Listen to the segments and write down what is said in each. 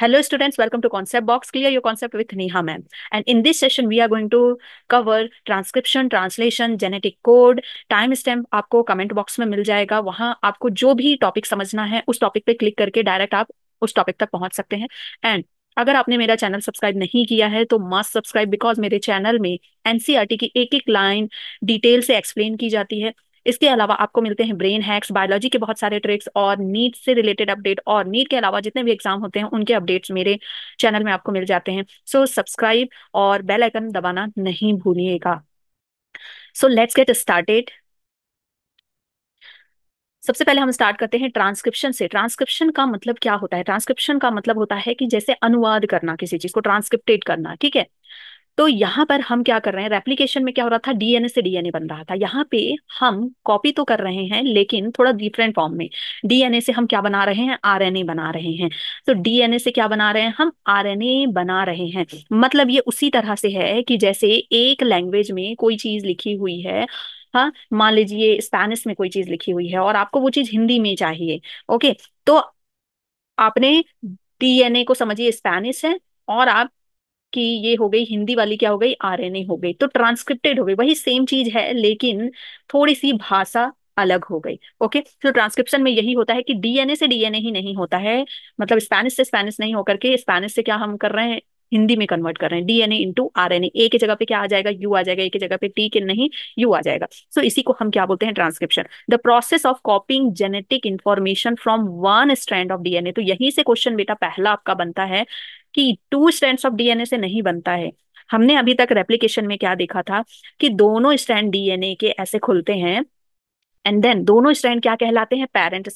Hello students, welcome to Concept Box. Clear your concept with Neha ma'am. And in this session, we are going to cover transcription, translation, genetic code, timestamp आपको comment box में मिल जाएगा. वहाँ आपको जो भी topic समझना है, उस topic पे click करके direct आप उस topic तक पहुँच सकते हैं. And अगर आपने मेरा चैनल सब्सक्राइब नहीं किया है तो मस्ट सब्सक्राइब, बिकॉज मेरे चैनल में एनसीईआरटी की एक एक लाइन डिटेल से एक्सप्लेन की जाती है. इसके अलावा आपको मिलते हैं ब्रेन हैक्स, बायोलॉजी के बहुत सारे ट्रिक्स और नीट से रिलेटेड अपडेट, और नीट के अलावा जितने भी एग्जाम होते हैं उनके अपडेट्स मेरे चैनल में आपको मिल जाते हैं. सो सब्सक्राइब और बेल आइकन दबाना नहीं भूलिएगा. So let's get started. सबसे पहले हम स्टार्ट करते हैं ट्रांसक्रिप्शन से. ट्रांसक्रिप्शन का मतलब क्या होता है? ट्रांसक्रिप्शन का मतलब होता है कि जैसे अनुवाद करना, किसी चीज को ट्रांसक्रिप्टेड करना. ठीक है, तो यहाँ पर हम क्या कर रहे हैं? रेप्लिकेशन में क्या हो रहा था? डीएनए से डीएनए बन रहा था. यहाँ पे हम कॉपी तो कर रहे हैं लेकिन थोड़ा डिफरेंट फॉर्म में. डीएनए से हम क्या बना रहे हैं? आरएनए बना रहे हैं. तो डीएनए से क्या बना रहे हैं? हम आरएनए बना रहे हैं. मतलब ये उसी तरह से है कि जैसे एक लैंग्वेज में कोई चीज लिखी हुई है, हाँ, मान लीजिए स्पेनिश में कोई चीज लिखी हुई है और आपको वो चीज हिंदी में चाहिए. ओके, तो आपने डीएनए को समझिए स्पेनिश है और आप कि ये हो गई हिंदी वाली, क्या हो गई? आरएनए हो गई. तो ट्रांसक्रिप्टेड हो गई. वही सेम चीज है लेकिन थोड़ी सी भाषा अलग हो गई. ओके, तो ट्रांसक्रिप्शन में यही होता है कि डीएनए से डीएनए ही नहीं होता है. मतलब स्पेनिश से स्पेनिश नहीं होकर के स्पेनिश से क्या हम कर रहे हैं? हिंदी में कन्वर्ट कर रहे हैं. DNA into RNA. एक ही जगह पे क्या आ जाएगा? यू आ जाएगा. एक ही जगह पे टी के नहीं यू आ जाएगा. सो इसी को हम क्या बोलते हैं? Transcription. The process of copying genetic information from one strand of DNA. तो यहीं से क्वेश्चन बेटा पहला आपका बनता है कि टू स्ट्रैंड्स ऑफ डीएनए से नहीं बनता है. हमने अभी तक रेप्लिकेशन में क्या देखा था कि दोनों स्ट्रैंड डीएनए के ऐसे खुलते हैं एंड देन दोनों स्ट्रैंड क्या कहलाते हैं? पेरेंट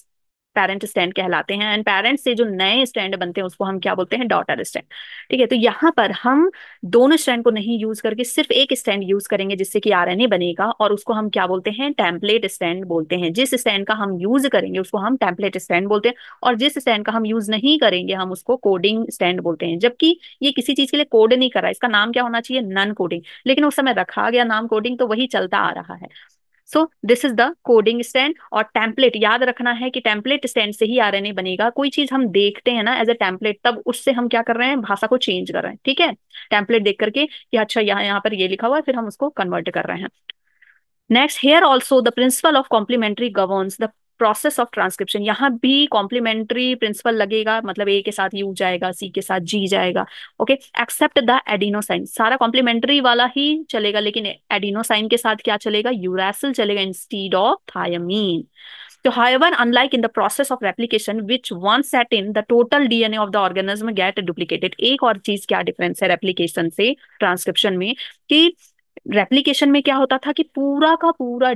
स्ट्रैंड कहलाते हैं. एंड पेरेंट से जो नए स्ट्रैंड बनते हैं उसको हम क्या बोलते हैं? Daughter strand. ठीक है, तो यहाँ पर हम दोनों स्ट्रैंड को नहीं यूज करके सिर्फ एक स्ट्रैंड यूज करेंगे जिससे कि आरएनए बनेगा, और उसको हम क्या बोलते हैं? टेम्पलेट स्ट्रैंड बोलते हैं. जिस स्ट्रैंड का हम यूज करेंगे उसको हम टेम्पलेट स्ट्रैंड बोलते हैं, और जिस स्ट्रैंड का हम यूज नहीं करेंगे हम उसको कोडिंग स्ट्रैंड बोलते हैं. जबकि ये किसी चीज के लिए कोड नहीं करा, इसका नाम क्या होना चाहिए? Non coding. लेकिन उस समय रखा गया नाम कोडिंग, तो वही चलता आ रहा है. So this is the coding stand. और टेम्पलेट याद रखना है कि टेम्पलेट स्टैंड से ही आरएनए बनेगा. कोई चीज हम देखते हैं ना एज ए टेम्पलेट, तब उससे हम क्या कर रहे हैं? भाषा को चेंज कर रहे हैं. ठीक है, टेम्पलेट देख करके कि अच्छा यहाँ पर ये लिखा हुआ है, फिर हम उसको कन्वर्ट कर रहे हैं. Next, here also the principle of complementary governs the process of transcription. यहाँ भी कॉम्प्लीमेंट्री प्रिंसिपल लगेगा, मतलब ए के साथ यू जाएगा, सी के साथ जी जाएगा. Okay, except the adenosine. सारा कॉम्प्लीमेंट्री वाला ही चलेगा लेकिन एडिनोसाइन के साथ क्या चलेगा? यूरैसिल चलेगा इंस्टीड ऑफ थायमीन. तो however, unlike in the process of replication, which once set in, the total DNA of the organism get duplicated. एक और चीज क्या डिफरेंस है रेप्लीकेशन से ट्रांसक्रिप्शन में, कि रेप्लिकेशन में क्या होता था कि पूरा का पूरा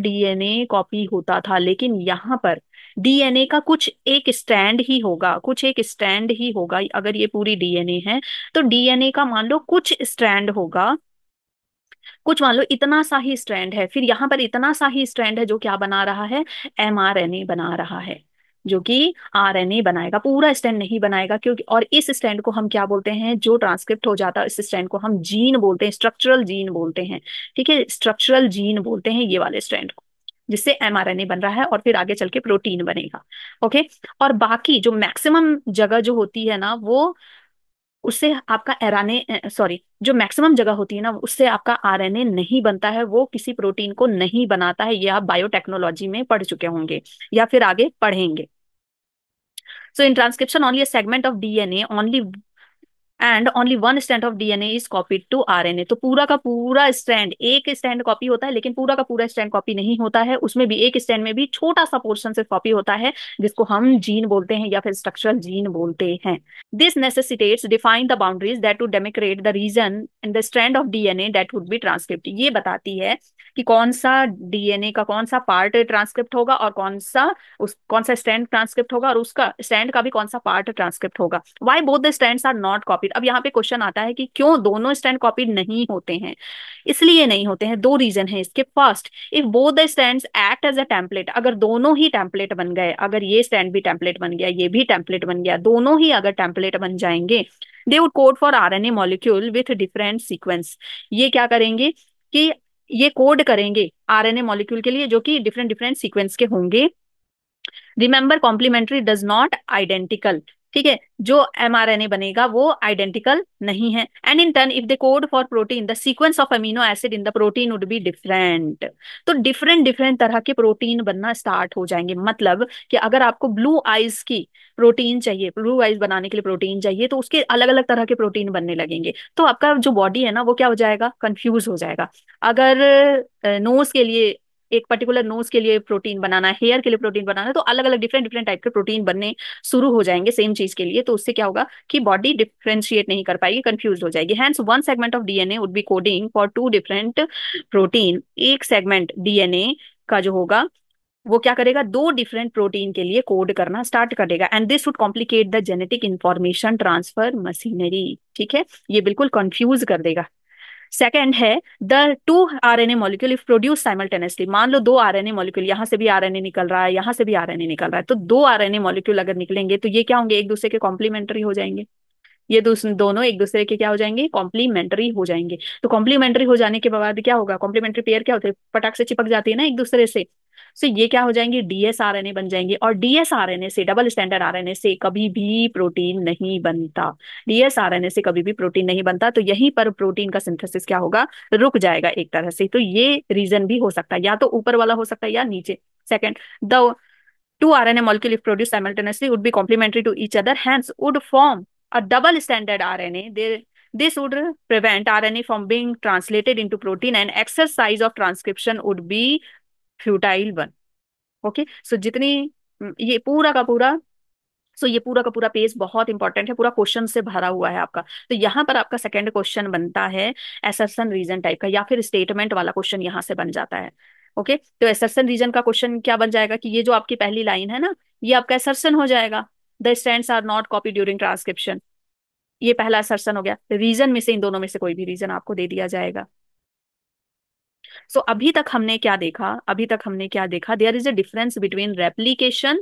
डीएनए कॉपी होता था, लेकिन यहाँ पर डीएनए का कुछ एक स्ट्रैंड ही होगा. अगर ये पूरी डीएनए है तो डीएनए का मान लो कुछ स्ट्रैंड होगा, कुछ मान लो इतना सा ही स्ट्रैंड है. फिर यहाँ पर इतना सा ही स्ट्रैंड है जो क्या बना रहा है? एमआरएनए बना रहा है, जो कि आरएनए बनाएगा. पूरा स्ट्रैंड नहीं बनाएगा क्योंकि, और इस स्ट्रैंड को हम क्या बोलते हैं? जो ट्रांसक्रिप्ट हो जाता है इस स्ट्रैंड को हम जीन बोलते हैं, स्ट्रक्चरल जीन बोलते हैं. ठीक है, स्ट्रक्चरल जीन बोलते हैं ये वाले स्ट्रैंड को, जिससे एमआरएनए बन रहा है और फिर आगे चल के प्रोटीन बनेगा. ओके, और बाकी जो मैक्सिमम जगह जो होती है ना वो उससे आपका उससे आपका आरएनए नहीं बनता है, वो किसी प्रोटीन को नहीं बनाता है. ये आप बायोटेक्नोलॉजी में पढ़ चुके होंगे या फिर आगे पढ़ेंगे. So in transcription, only a segment of DNA, only one strand of DNA is copied to RNA. तो पूरा का पूरा स्ट्रैंड, एक स्ट्रैंड कॉपी होता है लेकिन पूरा का पूरा स्ट्रैंड कॉपी नहीं होता है. उसमें भी एक स्ट्रैंड में भी छोटा सा पोर्शन से कॉपी होता है, जिसको हम जीन बोलते हैं या फिर स्ट्रक्चरल जीन बोलते हैं. This necessitates define the boundaries that to demarcate the region and the strand of DNA that would be transcript. ये बताती है कि कौन सा डीएनए का कौन सा पार्ट ट्रांसक्रिप्ट होगा और कौन सा स्ट्रैंड ट्रांसक्रिप्ट होगा, और उसका स्ट्रैंड का भी कौन सा पार्ट ट्रांसक्रिप्ट होगा. Why both the strands are not copied. अब यहाँ पे क्वेश्चन आता है कि क्यों दोनों स्ट्रैंड कॉपीड नहीं होते हैं? इसलिए नहीं होते हैं, दो रीजन है इसके. First, if both the strands act as a template. अगर दोनों ही टेम्पलेट बन गए, अगर ये स्ट्रैंड भी टेम्पलेट बन गया, ये भी टेम्पलेट बन गया, दोनों ही अगर टेम्पलेट बन जाएंगे, they would code for RNA molecule with different sequence. ये क्या करेंगे कि ये कोड करेंगे आरएनए मॉलिक्यूल के लिए जो कि डिफरेंट सीक्वेंस के होंगे. Remember complementary does not identical. ठीक है, जो mRNA बनेगा वो आइडेंटिकल नहीं है, and in turn if the code for protein the sequence of amino acid in the protein would be different. तो डिफरेंट डिफरेंट तरह के प्रोटीन बनना स्टार्ट हो जाएंगे। मतलब कि अगर आपको ब्लू आइज की प्रोटीन चाहिए, ब्लू आइज बनाने के लिए प्रोटीन चाहिए, तो उसके अलग अलग तरह के प्रोटीन बनने लगेंगे। तो आपका जो बॉडी है ना वो क्या हो जाएगा, कंफ्यूज हो जाएगा। अगर नोज के लिए एक पर्टिकुलर नोज के लिए प्रोटीन बनाना है, हेयर के लिए प्रोटीन बनाना है, तो अलग अलग डिफरेंट डिफरेंट टाइप के प्रोटीन बनने शुरू हो जाएंगे सेम चीज के लिए। तो उससे क्या होगा कि बॉडी डिफरेंशिएट नहीं कर पाएगी, कंफ्यूज हो जाएगी। Hence one segment of DNA would be coding for two different protein. एक सेगमेंट डीएनए का जो होगा वो क्या करेगा, दो डिफरेंट प्रोटीन के लिए कोड करना स्टार्ट करेगा। And this would complicate the genetic information transfer machinery. ठीक है, ये बिल्कुल कंफ्यूज कर देगा। सेकेंड है the two RNA molecule if produce simultaneously. मान लो दो आरएनए मॉलिक्यूल, यहाँ से भी आरएनए निकल रहा है, यहाँ से भी आरएनए निकल रहा है, तो दो आरएनए मॉलिक्यूल अगर निकलेंगे तो ये क्या होंगे, एक दूसरे के कॉम्प्लीमेंट्री हो जाएंगे। ये दोनों एक दूसरे के क्या हो जाएंगे, कॉम्प्लीमेंट्री हो जाएंगे। तो कॉम्प्लीमेंट्री हो जाने के बाद क्या होगा, कॉम्प्लीमेंट्री पेयर क्या होते हैं, पटाख से चिपक जाती है ना एक दूसरे से। सो ये क्या हो जाएंगे, डीएसआरएनए बन जाएंगे। और डीएसआरएनए से, डबल स्टैंडर्ड आरएनए से कभी भी प्रोटीन नहीं बनता, डीएसआरएनए से कभी भी प्रोटीन नहीं बनता। तो यहीं पर प्रोटीन का सिंथेसिस क्या होगा, रुक जाएगा एक तरह से। तो ये रीजन भी हो सकता है, या तो ऊपर वाला हो सकता है या नीचे। Second, the two RNA molecule if produce simultaneously would be complementary to each other, hence would form a double standard RNA. This would prevent RNA from being translated into protein and exercise of transcription would be futile one. Okay, so जितनी ये पूरा का पूरा ये पूरा का पूरा page बहुत इंपॉर्टेंट है, पूरा क्वेश्चन से भरा हुआ है आपका। तो यहाँ पर आपका सेकेंड क्वेश्चन बनता है असर्शन रीजन टाइप का, या फिर स्टेटमेंट वाला क्वेश्चन यहाँ से बन जाता है। ओके तो असर्शन रीजन का क्वेश्चन क्या बन जाएगा कि ये जो आपकी पहली लाइन है ना, ये आपका असर्शन हो जाएगा। The strands are not copy during transcription, ये पहला असर्शन हो गया। रीजन में से, इन दोनों में से कोई भी रीजन आपको दे दिया जाएगा। सो अभी तक हमने क्या देखा, there is a difference between replication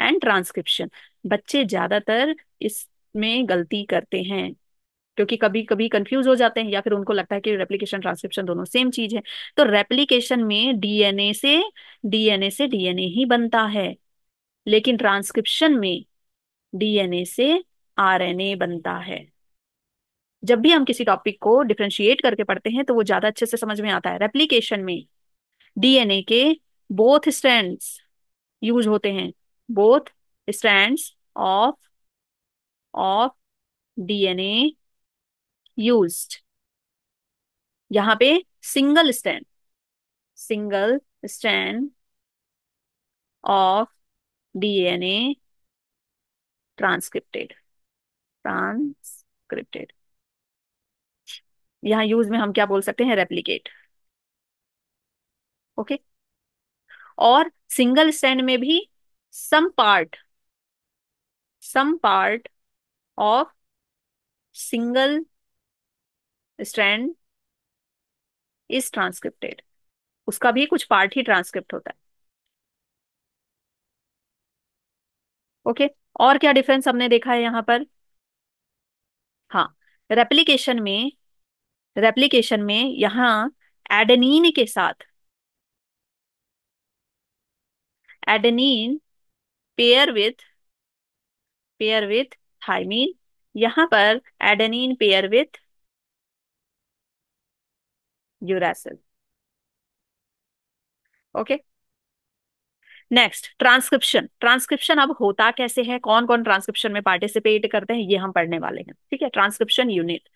and transcription. बच्चे ज्यादातर इसमें गलती करते हैं क्योंकि कभी कभी कंफ्यूज हो जाते हैं, या फिर उनको लगता है कि रेप्लीकेशन ट्रांसक्रिप्शन दोनों सेम चीज है। तो रेप्लीकेशन में डीएनए ही बनता है, लेकिन ट्रांसक्रिप्शन में डीएनए से आरएनए बनता है। जब भी हम किसी टॉपिक को डिफरेंशिएट करके पढ़ते हैं तो वो ज्यादा अच्छे से समझ में आता है। रेप्लिकेशन में डीएनए के बोथ स्ट्रैंड्स यूज होते हैं, both strands of DNA used. यहाँ पे single strand of DNA transcripted. यहाँ यूज में हम क्या बोल सकते हैं, रेप्लिकेट। ओके और सिंगल स्ट्रैंड में भी some part of single strand is transcripted, उसका भी कुछ पार्ट ही ट्रांसक्रिप्ट होता है। ओके और क्या डिफरेंस हमने देखा है यहाँ पर। हाँ, रेप्लिकेशन में यहाँ एडेनिन पेयर विथ थाइमिन, यहाँ पर adenine pair with uracil. Okay next transcription अब होता कैसे है, कौन कौन ट्रांसक्रिप्शन में पार्टिसिपेट करते हैं, ये हम पढ़ने वाले हैं। ठीक है, transcription unit.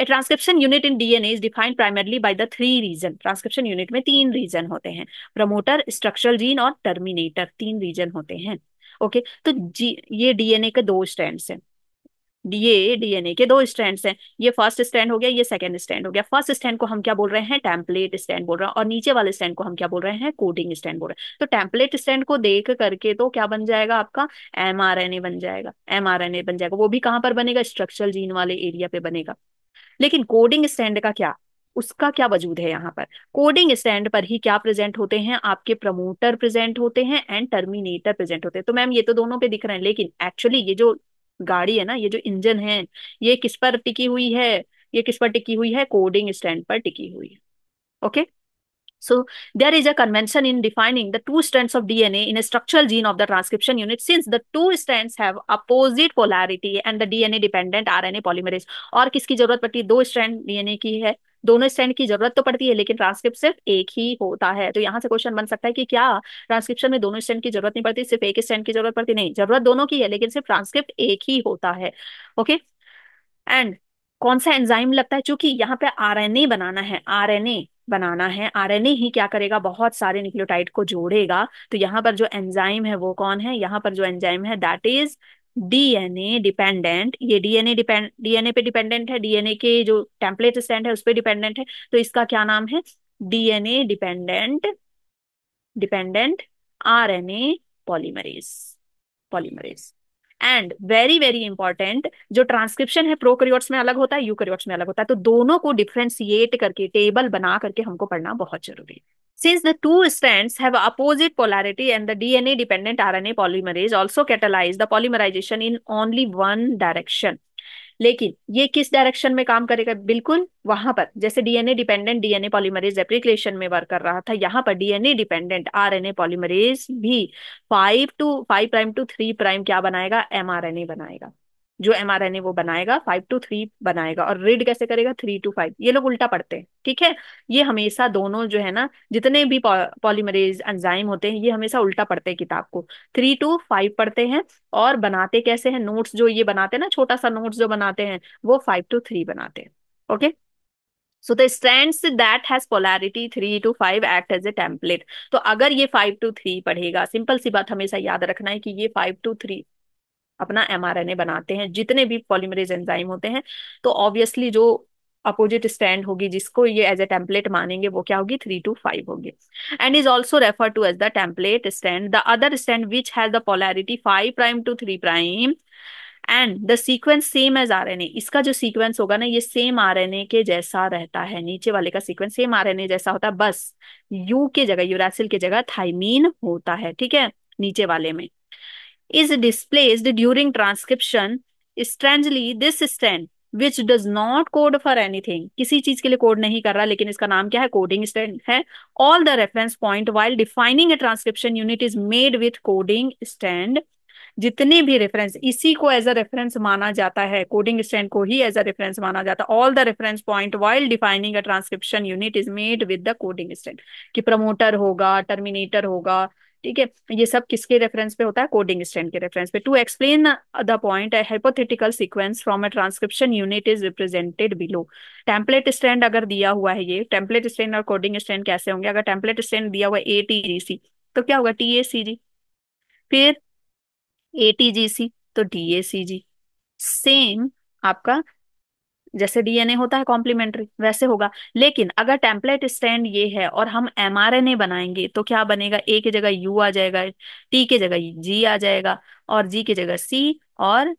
A transcription unit in DNA is defined primarily by the three region. Transcription unit में तीन रीजन होते हैं, प्रमोटर, स्ट्रक्चरल जीन और टर्मिनेटर, तीन रीजन होते हैं। ओके तो ये डीएनए के दो स्ट्रैंड्स हैं, ये डीएनए के दो स्ट्रैंड्स हैं। ये फर्स्ट स्ट्रैंड हो गया, ये सेकंड स्ट्रैंड हो गया। फर्स्ट स्ट्रैंड को हम क्या बोल रहे हैं, टेम्पलेट स्ट्रैंड बोल रहे हैं, और नीचे वाले स्ट्रैंड को हम क्या बोल रहे हैं, कोडिंग स्ट्रैंड बोल रहे हैं। तो टेम्पलेट स्ट्रैंड को देख करके तो क्या बन जाएगा आपका, एमआरएनए बन जाएगा। वो भी कहाँ पर बनेगा, स्ट्रक्चरल जीन वाले एरिया पे बनेगा। लेकिन कोडिंग स्ट्रैंड का क्या, उसका क्या वजूद है यहाँ पर। कोडिंग स्टैंड पर ही क्या प्रेजेंट होते हैं, आपके प्रमोटर प्रेजेंट होते हैं एंड टर्मिनेटर प्रेजेंट होते हैं। तो मैम ये तो दोनों पे दिख रहे हैं, लेकिन एक्चुअली ये जो गाड़ी है ना, ये जो इंजन है, ये किस पर टिकी हुई है, कोडिंग स्टैंड पर टिकी हुई है। Okay So there is a convention in defining the two strands of DNA in a structural gene of the transcription unit, since the two strands have opposite polarity and the DNA dependent RNA polymerase. और किसकी जरूरत पड़ती है? दो strand DNA की है, दोनों strand की जरूरत तो पड़ती है, लेकिन ट्रांसक्रिप्ट सिर्फ एक ही होता है. तो यहाँ से क्वेश्चन बन सकता है कि क्या ट्रांसक्रिप्शन में दोनों स्ट्रैंड की जरूरत नहीं पड़ती, सिर्फ एक स्ट्रैंड की जरूरत पड़ती? नहीं, जरूरत दोनों की है, लेकिन सिर्फ ट्रांसक्रिप्ट एक ही होता है. ओके, एंड कौन सा एंजाइम लगता है? चूंकि यहाँ पे आरएनए बनाना है, आरएनए बनाना है, आरएनए ही क्या करेगा, बहुत सारे न्यूक्लियोटाइड को जोड़ेगा. तो यहाँ पर जो एंजाइम है वो कौन है? यहाँ पर जो एंजाइम है दैट इज डीएनए डिपेंडेंट. ये डीएनए पे डिपेंडेंट है, डीएनए के जो टेम्पलेट स्ट्रैंड है उस पे डिपेंडेंट है. तो इसका क्या नाम है? DNA dependent RNA polymerase. And very very important, जो ट्रांसक्रिप्शन है प्रोकैरियोट्स में अलग होता है, यूकैरियोट्स में अलग होता है. तो दोनों को डिफ्रेंशिएट करके, टेबल बना करके हमको पढ़ना बहुत जरूरी है. Since the two strands have opposite polarity and the DNA dependent RNA polymerase also catalyze the polymerization in only one direction. लेकिन ये किस डायरेक्शन में काम करेगा? बिल्कुल वहां पर, जैसे DNA dependent DNA polymerase replication में वर्क कर रहा था, यहाँ पर डीएनए डिपेंडेंट आरएनए पॉलीमरेज भी 5' to 3' क्या बनाएगा? एमआरएनए बनाएगा. जो एमआरएनए वो बनाएगा 5 to 3 बनाएगा, और रीड कैसे करेगा? 3 to 5. ये लोग उल्टा पढ़ते हैं, ठीक है. ये हमेशा दोनों जो है ना, जितने भी पॉलीमरेज एंजाइम होते हैं, ये हमेशा उल्टा पढ़ते हैं किताब को, 3 to 5 पढ़ते हैं. और बनाते कैसे हैं? नोट्स जो ये बनाते हैं ना, छोटा सा नोट्स जो बनाते हैं वो 5 to 3 बनाते हैं. Okay, so the strands that has polarity 3 to 5 act as a template. तो अगर ये 5 to 3 पढ़ेगा, सिंपल सी बात हमेशा याद रखना है कि ये 5 to 3 अपना एमआरएनए बनाते हैं जितने भी पॉलीमरेज एंजाइम होते हैं. तो ऑब्वियसली जो अपोजिट स्ट्रैंड होगी, जिसको ये एज ए टेम्पलेट मानेंगे, वो क्या होगी? 3 to 5 होगी. And is also refer to as the template strand. The other strand which has the polarity 5' to 3' and the sequence same as RNA. इसका जो सीक्वेंस होगा ना, ये सेम आरएनए के जैसा रहता है, नीचे वाले का सीक्वेंस सेम आरएनए जैसा होता है, बस यू के जगह, यूरासिल के जगह थाइमीन होता है, ठीक है, नीचे वाले में. is displaced during transcription. Strangely, this strand which does not code for anything, किसी चीज के लिए कोड नहीं कर रहा, लेकिन इसका नाम क्या है? कोडिंग स्ट्रैंड है. All the reference point while defining a transcription unit is made with coding strand. जितने भी रेफरेंस, इसी को एज अ रेफरेंस माना जाता है, कोडिंग स्ट्रैंड को ही एज अ रेफरेंस माना जाता है. All the reference point while defining a transcription unit is made with the coding strand. कि प्रमोटर होगा, टर्मिनेटर होगा, ठीक है, ये सब किसके रेफरेंस पे होता है? कोडिंग स्ट्रैंड के रेफरेंस पे. To explain the point, hypothetical sequence from a transcription unit is represented below. Template strand अगर दिया हुआ है, ये टेम्पलेट स्ट्रैंड और कोडिंग स्ट्रैंड कैसे होंगे? अगर टेम्पलेट स्ट्रैंड दिया हुआ है ATGC तो क्या होगा? TACG, फिर ATGC तो DACG. सेम आपका जैसे डीएनए होता है कॉम्प्लीमेंट्री, वैसे होगा. लेकिन अगर टेम्पलेट स्ट्रैंड ये है और हम एमआरएनए बनाएंगे तो क्या बनेगा? A की जगह U आ जाएगा, T की जगह G आ जाएगा, और G की जगह C, और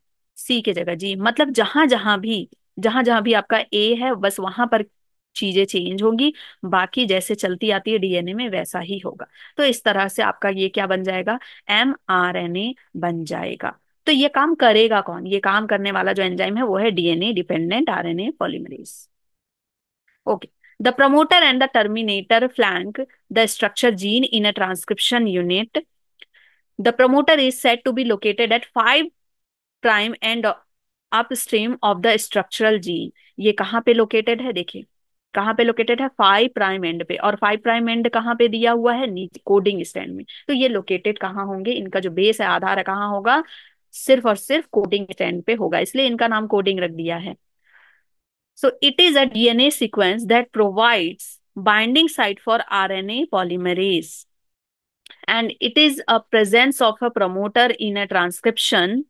C की जगह G. मतलब जहां जहां भी आपका A है, बस वहां पर चीजें चेंज होंगी, बाकी जैसे चलती आती है डीएनए में वैसा ही होगा. तो इस तरह से आपका ये क्या बन जाएगा? एमआरएनए बन जाएगा. तो ये काम करेगा कौन? ये काम करने वाला जो एंजाइम है वो है DNA dependent RNA polymerase. Okay, the promoter and the terminator flank the structure gene in a transcription unit. The promoter is said to be located at 5' end upstream of the structural gene. ये कहाँ पे located है? देखिए कहाँ पे located है? 5' and पे. और 5' एंड कहाँ पे दिया हुआ है? नीचे कोडिंग स्ट्रैंड में. तो ये लोकेटेड कहाँ होंगे? इनका जो बेस है, आधार है, कहाँ होगा? सिर्फ और सिर्फ कोडिंग स्ट्रैंड पे होगा, इसलिए इनका नाम कोडिंग रख दिया है. So it is a DNA sequence that provides binding site for RNA polymerase and it is a presence of a promoter in a transcription.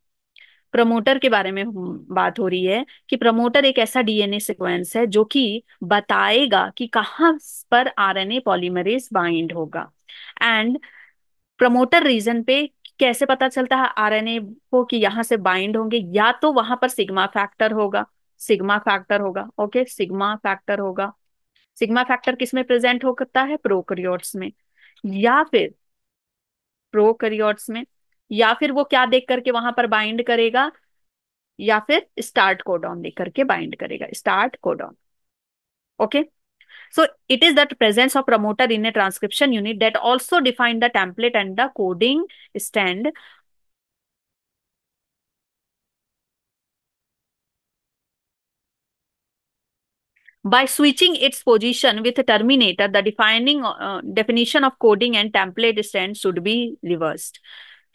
Promoter के बारे में बात हो रही है कि प्रमोटर एक ऐसा डीएनए सीक्वेंस है जो कि बताएगा कि कहाँ पर आरएनए पॉलीमरेज बाइंड होगा. एंड प्रमोटर रीजन पे कैसे पता चलता है आरएनए को कि यहाँ से बाइंड होंगे? या तो वहां पर सिग्मा फैक्टर होगा. ओके, सिग्मा फैक्टर किसमें प्रेजेंट होता है? प्रोकैरियोट्स में. या फिर वो क्या देख करके वहां पर बाइंड करेगा? या फिर स्टार्ट कोडॉन देख करके बाइंड करेगा, start codon. Okay, So it is that presence of promoter in a transcription unit that also define the template and the coding stand. By switching its position with terminator, the definition of coding and template stand should be reversed.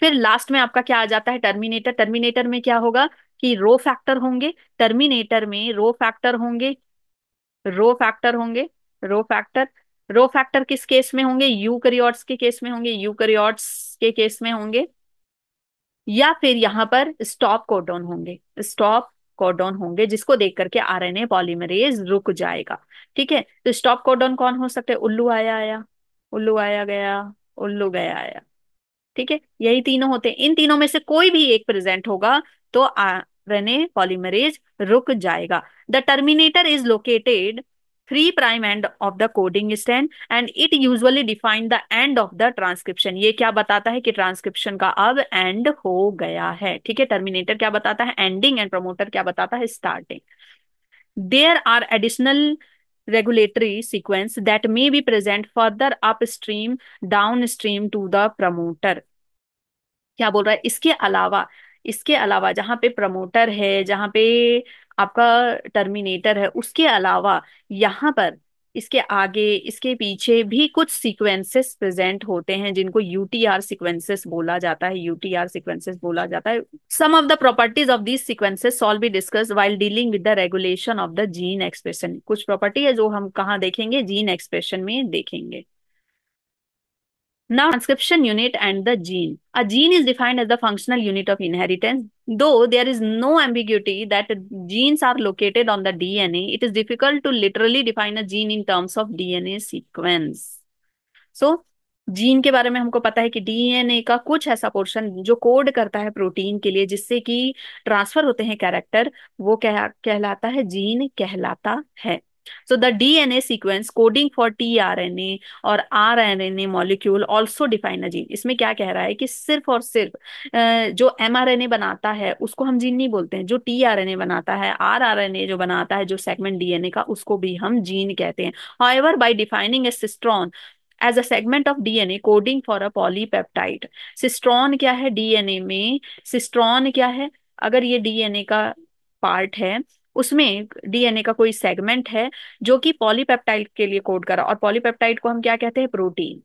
फिर last में आपका क्या आ जाता है terminator. Terminator में क्या होगा कि रो फैक्टर होंगे, टर्मिनेटर में रो फैक्टर होंगे, रो फैक्टर होंगे, रो फैक्टर। रो फैक्टर किस केस में होंगे? यूकैरियोट्स के केस में होंगे, यूकैरियोट्स के केस में होंगे। या फिर यहाँ पर स्टॉप कोडॉन होंगे, स्टॉप कोडॉन होंगे जिसको देख करके आरएनए पॉलीमरेज रुक जाएगा। ठीक है, तो स्टॉप कोडॉन कौन हो सकते हैं? उल्लू आया आया, उल्लू आया गया, उल्लू गया आया। ठीक है, यही तीनों होते हैं। इन तीनों में से कोई भी एक प्रेजेंट होगा तो आरएनए पॉलीमरेज रुक जाएगा। The terminator is located 3 prime end of the coding strand and it usually define the end of the transcription. ये क्या बताता है कि ट्रांसक्रिप्शन का अब एंड हो गया है। ठीक है, टर्मिनेटर क्या बताता है? एंडिंग। एंड प्रोमोटर क्या बताता है? Starting. There are additional regulatory sequence that may be present further upstream, downstream to the promoter. क्या बोल रहा है? इसके अलावा जहाँ पे promoter है, जहाँ पे आपका terminator है, उसके अलावा यहाँ पर इसके आगे इसके पीछे भी कुछ sequences present होते हैं जिनको UTR sequences बोला जाता है, UTR sequences बोला जाता है। Some of the properties of these sequences shall be discussed while dealing with the regulation of the gene expression. कुछ प्रॉपर्टी है जो हम कहाँ देखेंगे? जीन एक्सप्रेशन में देखेंगे। Now, transcription unit and the gene. A gene is defined as the functional unit of inheritance. Though there is no ambiguity that genes are located on the DNA, it is difficult to literally define a gene in terms of DNA sequence. So, gene के बारे में हमको पता है कि DNA का कुछ ऐसा पोर्शन जो कोड करता है प्रोटीन के लिए जिससे कि ट्रांसफर होते हैं कैरेक्टर, वो कहलाता है जीन कहलाता है। So the DNA sequence coding for tRNA और RNA molecule also define a gene. इसमें क्या कह रहा है कि सिर्फ और सिर्फ जो mRNA बनाता है उसको हम जीन नहीं बोलते हैं, जो tRNA बनाता है, rRNA जो बनाता है, जो सेगमेंट DNA का, उसको भी हम जीन कहते हैं। However, by defining a cistron as a segment of DNA coding for a polypeptide, cistron क्या है DNA में? cistron क्या है? अगर ये DNA का पार्ट है, उसमें डीएनए का कोई सेगमेंट है जो कि पॉलीपेप्टाइड के लिए कोड कर रहा है, और पॉलीपेप्टाइड को हम क्या कहते हैं? प्रोटीन।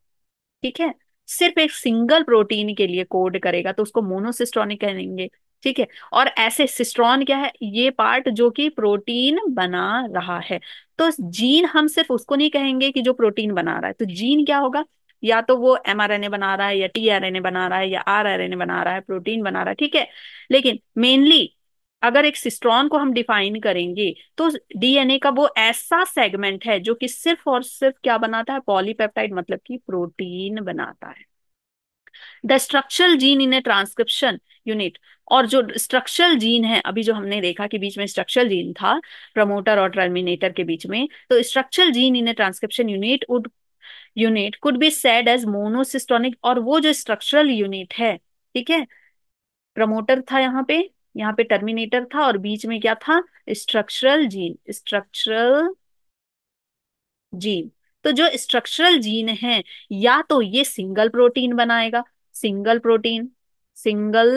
ठीक है, सिर्फ एक सिंगल प्रोटीन के लिए कोड करेगा तो उसको मोनोसिस्ट्रॉनिक कहेंगे। ठीक है, और ऐसे सिस्ट्रॉन क्या है? ये पार्ट जो कि प्रोटीन बना रहा है। तो जीन हम सिर्फ उसको नहीं कहेंगे कि जो प्रोटीन बना रहा है। तो जीन क्या होगा? या तो वो mRNA बना रहा है, या tRNA बना रहा है, या rRNA बना रहा है, प्रोटीन बना रहा है। ठीक है, लेकिन मेनली अगर एक सिस्ट्रॉन को हम डिफाइन करेंगे तो डीएनए का वो ऐसा सेगमेंट है जो कि सिर्फ और सिर्फ क्या बनाता है? पॉलीपेप्टाइड, मतलब कि प्रोटीन बनाता है। The structural gene in a transcription unit, और जो स्ट्रक्चरल जीन है, अभी जो हमने देखा कि बीच में स्ट्रक्चरल जीन था प्रमोटर और टर्मिनेटर के बीच में, तो structural gene in a transcription unit could be said as monocistronic. और वो जो स्ट्रक्चरल यूनिट है, ठीक है, प्रमोटर था, यहाँ पे टर्मिनेटर था, और बीच में क्या था? Structural gene, structural gene. तो जो स्ट्रक्चरल जीन है, या तो ये सिंगल प्रोटीन बनाएगा, single protein, single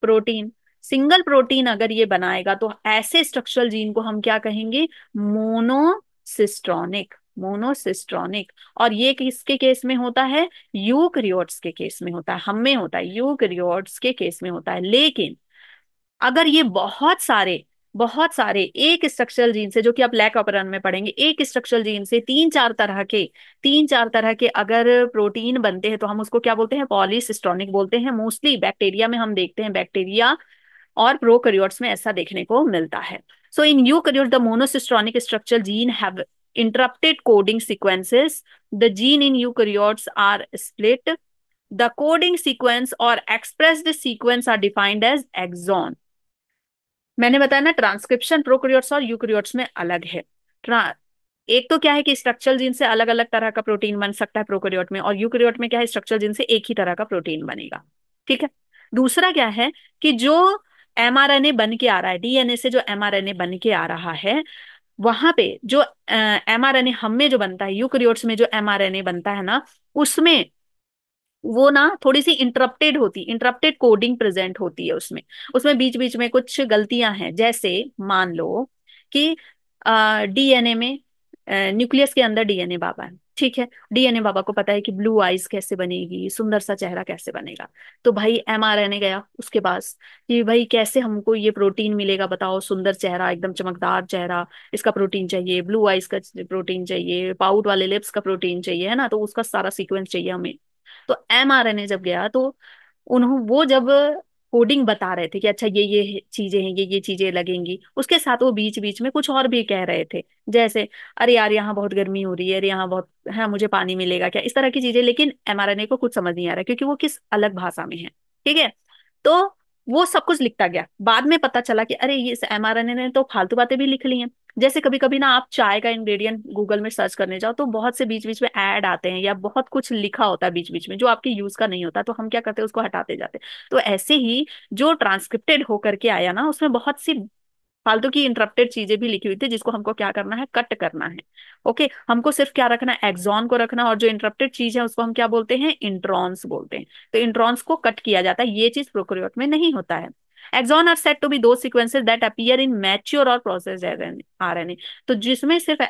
protein, single protein अगर ये बनाएगा तो ऐसे स्ट्रक्चरल जीन को हम क्या कहेंगे? Monocistronic, monocistronic. और ये किसके केस में होता है? यूकैरियोट्स के केस में होता है, हम में होता है, यूकैरियोट्स के केस में होता है। लेकिन अगर ये बहुत सारे एक स्ट्रक्चरल जीन से, जो कि आप लैक ऑपरेशन में पढ़ेंगे, एक स्ट्रक्चरल जीन से तीन चार तरह के अगर प्रोटीन बनते हैं तो हम उसको क्या बोलते हैं? पॉलीसिस्ट्रॉनिक बोलते हैं। मोस्टली बैक्टीरिया में हम देखते हैं, बैक्टीरिया और प्रोकैरियोट्स में ऐसा देखने को मिलता है। So in eukaryotes the monocistronic structural gene have interrupted coding sequences. The gene in eukaryotes are split. The coding sequence or expressed sequence are defined as exon. मैंने बताया ना, ट्रांसक्रिप्शन प्रोकैरियोट्स और यूकैरियोट्स में अलग है। एक तो क्या है कि स्ट्रक्चरल जीन से अलग अलग तरह का प्रोटीन बन सकता है प्रोकैरियोट में, और यूकैरियोट में क्या है? स्ट्रक्चरल जीन से एक ही तरह का प्रोटीन बनेगा। ठीक है, दूसरा क्या है कि जो mRNA बन के आ रहा है, डीएनए से जो mRNA बन के आ रहा है, वहां पे जो mRNA हमें जो बनता है, यूकैरियोट्स में जो mRNA बनता है ना, उसमें वो ना थोड़ी सी इंटरप्टेड कोडिंग प्रेजेंट होती है। उसमें बीच बीच में कुछ गलतियां हैं। जैसे मान लो कि डीएनए में न्यूक्लियस के अंदर डीएनए बाबा है, ठीक है। डीएनए बाबा को पता है कि ब्लू आइज कैसे बनेगी, सुंदर सा चेहरा कैसे बनेगा। तो भाई एमआरएनए गया उसके पास कि भाई कैसे हमको ये प्रोटीन मिलेगा बताओ, सुंदर चेहरा, एकदम चमकदार चेहरा, इसका प्रोटीन चाहिए, ब्लू आइज का प्रोटीन चाहिए, पाउट वाले लिप्स का प्रोटीन चाहिए, है ना। तो उसका सारा सीक्वेंस चाहिए हमें। तो एमआरएनए जब गया तो उन्होंने वो जब कोडिंग बता रहे थे कि अच्छा ये चीजें हैं, ये चीजें लगेंगी, उसके साथ वो बीच बीच में कुछ और भी कह रहे थे। जैसे अरे यार यहाँ बहुत गर्मी हो रही है, अरे यहाँ बहुत, हाँ मुझे पानी मिलेगा क्या, इस तरह की चीजें। लेकिन एमआरएनए को कुछ समझ नहीं आ रहा क्योंकि वो किस अलग भाषा में है, ठीक है। तो वो सब कुछ लिखता गया। बाद में पता चला कि अरे ये एमआरएनए ने तो फालतू बातें भी लिख ली हैं। जैसे कभी कभी ना आप चाय का इंग्रेडिएंट गूगल में सर्च करने जाओ तो बहुत से बीच बीच में ऐड आते हैं या बहुत कुछ लिखा होता है बीच बीच में जो आपके यूज का नहीं होता, तो हम क्या करते हैं उसको हटाते जाते हैं। तो ऐसे ही जो ट्रांसक्रिप्टेड होकर के आया ना, उसमें बहुत सी फालतू की इंटरप्टेड चीजें भी लिखी हुई थी जिसको हमको क्या करना है, कट करना है। ओके, हमको सिर्फ क्या रखना है, एक्सॉन को रखना, और जो इंटरप्टेड चीज है उसको हम क्या बोलते हैं, इंट्रॉन्स बोलते हैं। तो इंट्रॉन्स को कट किया जाता है। ये चीज प्रोकैरियोट में नहीं होता है। Exon are said to be दो sequences that appear in mature or processed RNA. तो जिसमें सिर्फ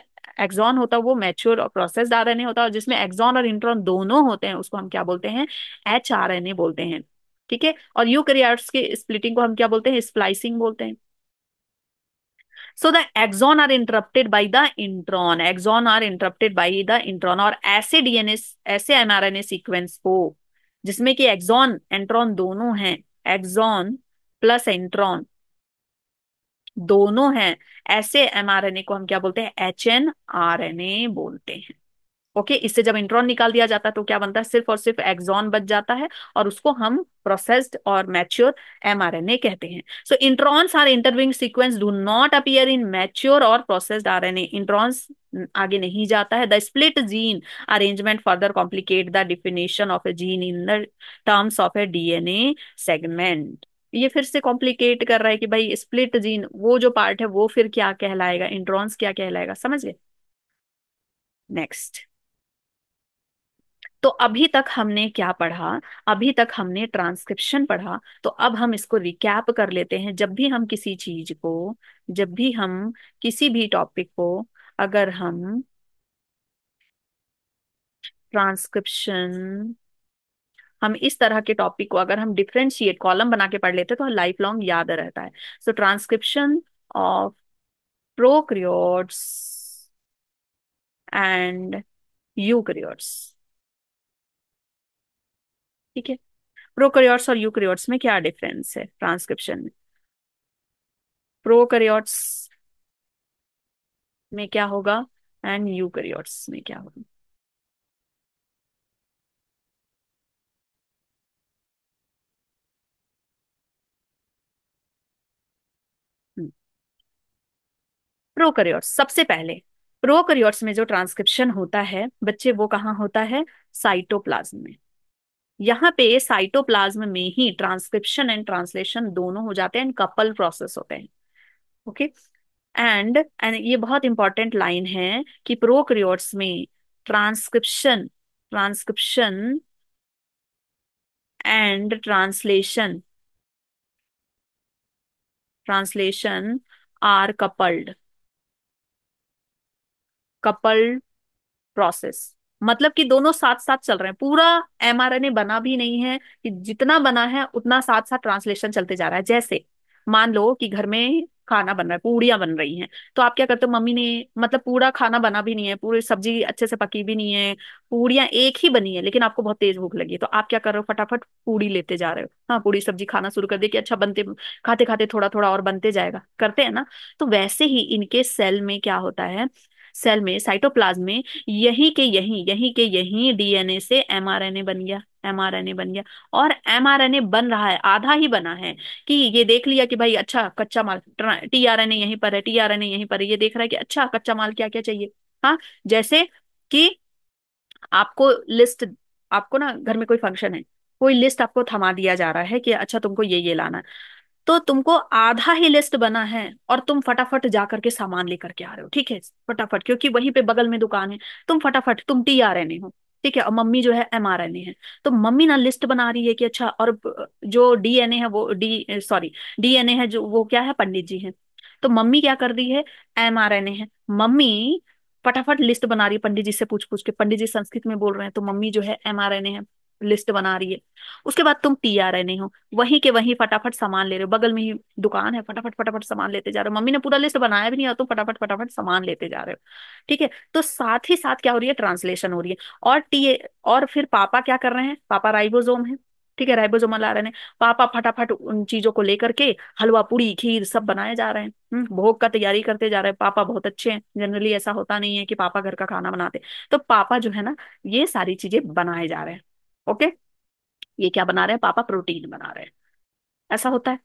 एक्सॉन होता है वो मैच्योर और प्रोसेस्ड आरएनए होता है, और जिसमें एक्सॉन और इंट्रॉन दोनों होते हैं उसको हम क्या बोलते हैं, एचआरएनए बोलते हैं, ठीक है। और यूकैरियोट्स के स्प्लिटिंग को हम क्या बोलते हैं, स्प्लाइसिंग बोलते हैं। So the exon are interrupted by the intron. Exon are interrupted by the intron. और ऐसे डीएनए, ऐसे एमआरएनए सीक्वेंस को जिसमें कि exon, intron दोनों हैं, exon प्लस intron दोनों हैं, ऐसे एमआरएनए को हम क्या बोलते हैं, एचएनआरएनए बोलते हैं। ओके, इससे जब इंट्रॉन निकाल दिया जाता है तो क्या बनता है, सिर्फ और सिर्फ एक्सॉन बच जाता है, और उसको हम प्रोसेस्ड और मैच्योर एमआरएनए कहते हैं। So introns are intervening sequence do not appear in mature or processed RNA. Introns आगे नहीं जाता है। The split gene arrangement further complicate the definition of a gene in the terms of a DNA segment. ये फिर से complicate कर रहा है कि भाई स्प्लिट जीन वो जो पार्ट है वो फिर क्या कहलाएगा, इंट्रॉन्स क्या कहलाएगा, समझ गए। नेक्स्ट, तो अभी तक हमने क्या पढ़ा, अभी तक हमने ट्रांसक्रिप्शन पढ़ा। तो अब हम इसको रिकैप कर लेते हैं। जब भी हम किसी भी टॉपिक को, अगर हम ट्रांसक्रिप्शन, हम इस तरह के टॉपिक को अगर हम डिफरेंशिएट कॉलम बना के पढ़ लेते हैं तो लाइफ लॉन्ग याद रहता है। So transcription of prokaryotes and eukaryotes, ठीक है। प्रोकैरियोट्स और यूकैरियोट्स में क्या डिफरेंस है ट्रांसक्रिप्शन में? प्रोकैरियोट्स में क्या होगा एंड यूकैरियोट्स में क्या होगा? प्रोकैरियोट्स, सबसे पहले प्रोकैरियोट्स में जो ट्रांसक्रिप्शन होता है बच्चे, वो कहाँ होता है, साइटोप्लाज्म में। यहाँ पे साइटोप्लाज्म में ही ट्रांसक्रिप्शन एंड ट्रांसलेशन दोनों हो जाते हैं एंड कपल प्रोसेस होते हैं। ओके, एंड ये बहुत इंपॉर्टेंट लाइन है कि प्रोकैरियोट्स में transcription and translation are coupled process. मतलब कि दोनों साथ साथ चल रहे हैं। पूरा एमआरएनए बना भी नहीं है कि जितना बना है उतना साथ साथ ट्रांसलेशन चलते जा रहा है। जैसे मान लो कि घर में खाना बन रहा है, पूड़ियां बन रही हैं, तो आप क्या करते हो, मम्मी ने, मतलब पूरा खाना बना भी नहीं है, पूरी सब्जी अच्छे से पकी भी नहीं है, पूड़ियां एक ही बनी है, लेकिन आपको बहुत तेज भूख लगी है, तो आप क्या कर रहे हो, फटाफट पूड़ी लेते जा रहे हो। हाँ, पूड़ी सब्जी खाना शुरू कर दिया कि अच्छा बनते, खाते खाते थोड़ा थोड़ा और बनते जाएगा, करते हैं ना। तो वैसे ही इनके सेल में क्या होता है, सेल में, साइटोप्लाज्म में यही के यही डीएनए से एमआरएनए बन गया, और एमआरएनए बन रहा है, आधा ही बना है कि ये देख लिया कि भाई अच्छा कच्चा माल, टीआरएनए यहीं पर है, ये देख रहा है कि अच्छा कच्चा माल क्या क्या चाहिए। हाँ, जैसे कि आपको लिस्ट, आपको ना घर में कोई फंक्शन है, कोई लिस्ट आपको थमा दिया जा रहा है कि अच्छा तुमको ये लाना है, तो तुमको आधा ही लिस्ट बना है और तुम फटाफट जा करके सामान लेकर के आ रहे हो, ठीक है, फटाफट, क्योंकि वहीं पे बगल में दुकान है, तुम फटाफट, तुम tRNA हो, ठीक है, और मम्मी जो है mRNA है, तो मम्मी ना लिस्ट बना रही है कि अच्छा, और जो डीएनए है वो डीएनए है जो वो क्या है, पंडित जी है, तो मम्मी क्या कर रही है, mRNA है, मम्मी फटाफट लिस्ट बना रही है, पंडित जी से पूछ पूछ के, पंडित जी संस्कृत में बोल रहे हैं, तो मम्मी जो है mRNA है, लिस्ट बना रही है। उसके बाद तुम tRNA हो, वहीं के वहीं फटाफट सामान ले रहे हो, बगल में ही दुकान है, फटाफट फटाफट सामान लेते जा रहे हो, मम्मी ने पूरा लिस्ट बनाया भी नहीं और तुम फटाफट फटाफट सामान लेते जा रहे हो, ठीक है। तो साथ ही साथ क्या हो रही है, ट्रांसलेशन हो रही है। और फिर पापा क्या कर रहे हैं, पापा राइबोसोम है, ठीक है, राइबोसोमल आरएनए, पापा फटाफट उन चीजों को लेकर के हलवा पूरी खीर सब बनाए जा रहे हैं, भोग का तैयारी करते जा रहे हैं। पापा बहुत अच्छे हैं, जनरली ऐसा होता नहीं है कि पापा घर का खाना बनाते, तो पापा जो है ना ये सारी चीजें बनाए जा रहे हैं, ओके। ये क्या बना रहे हैं पापा, प्रोटीन बना रहे हैं, ऐसा होता है।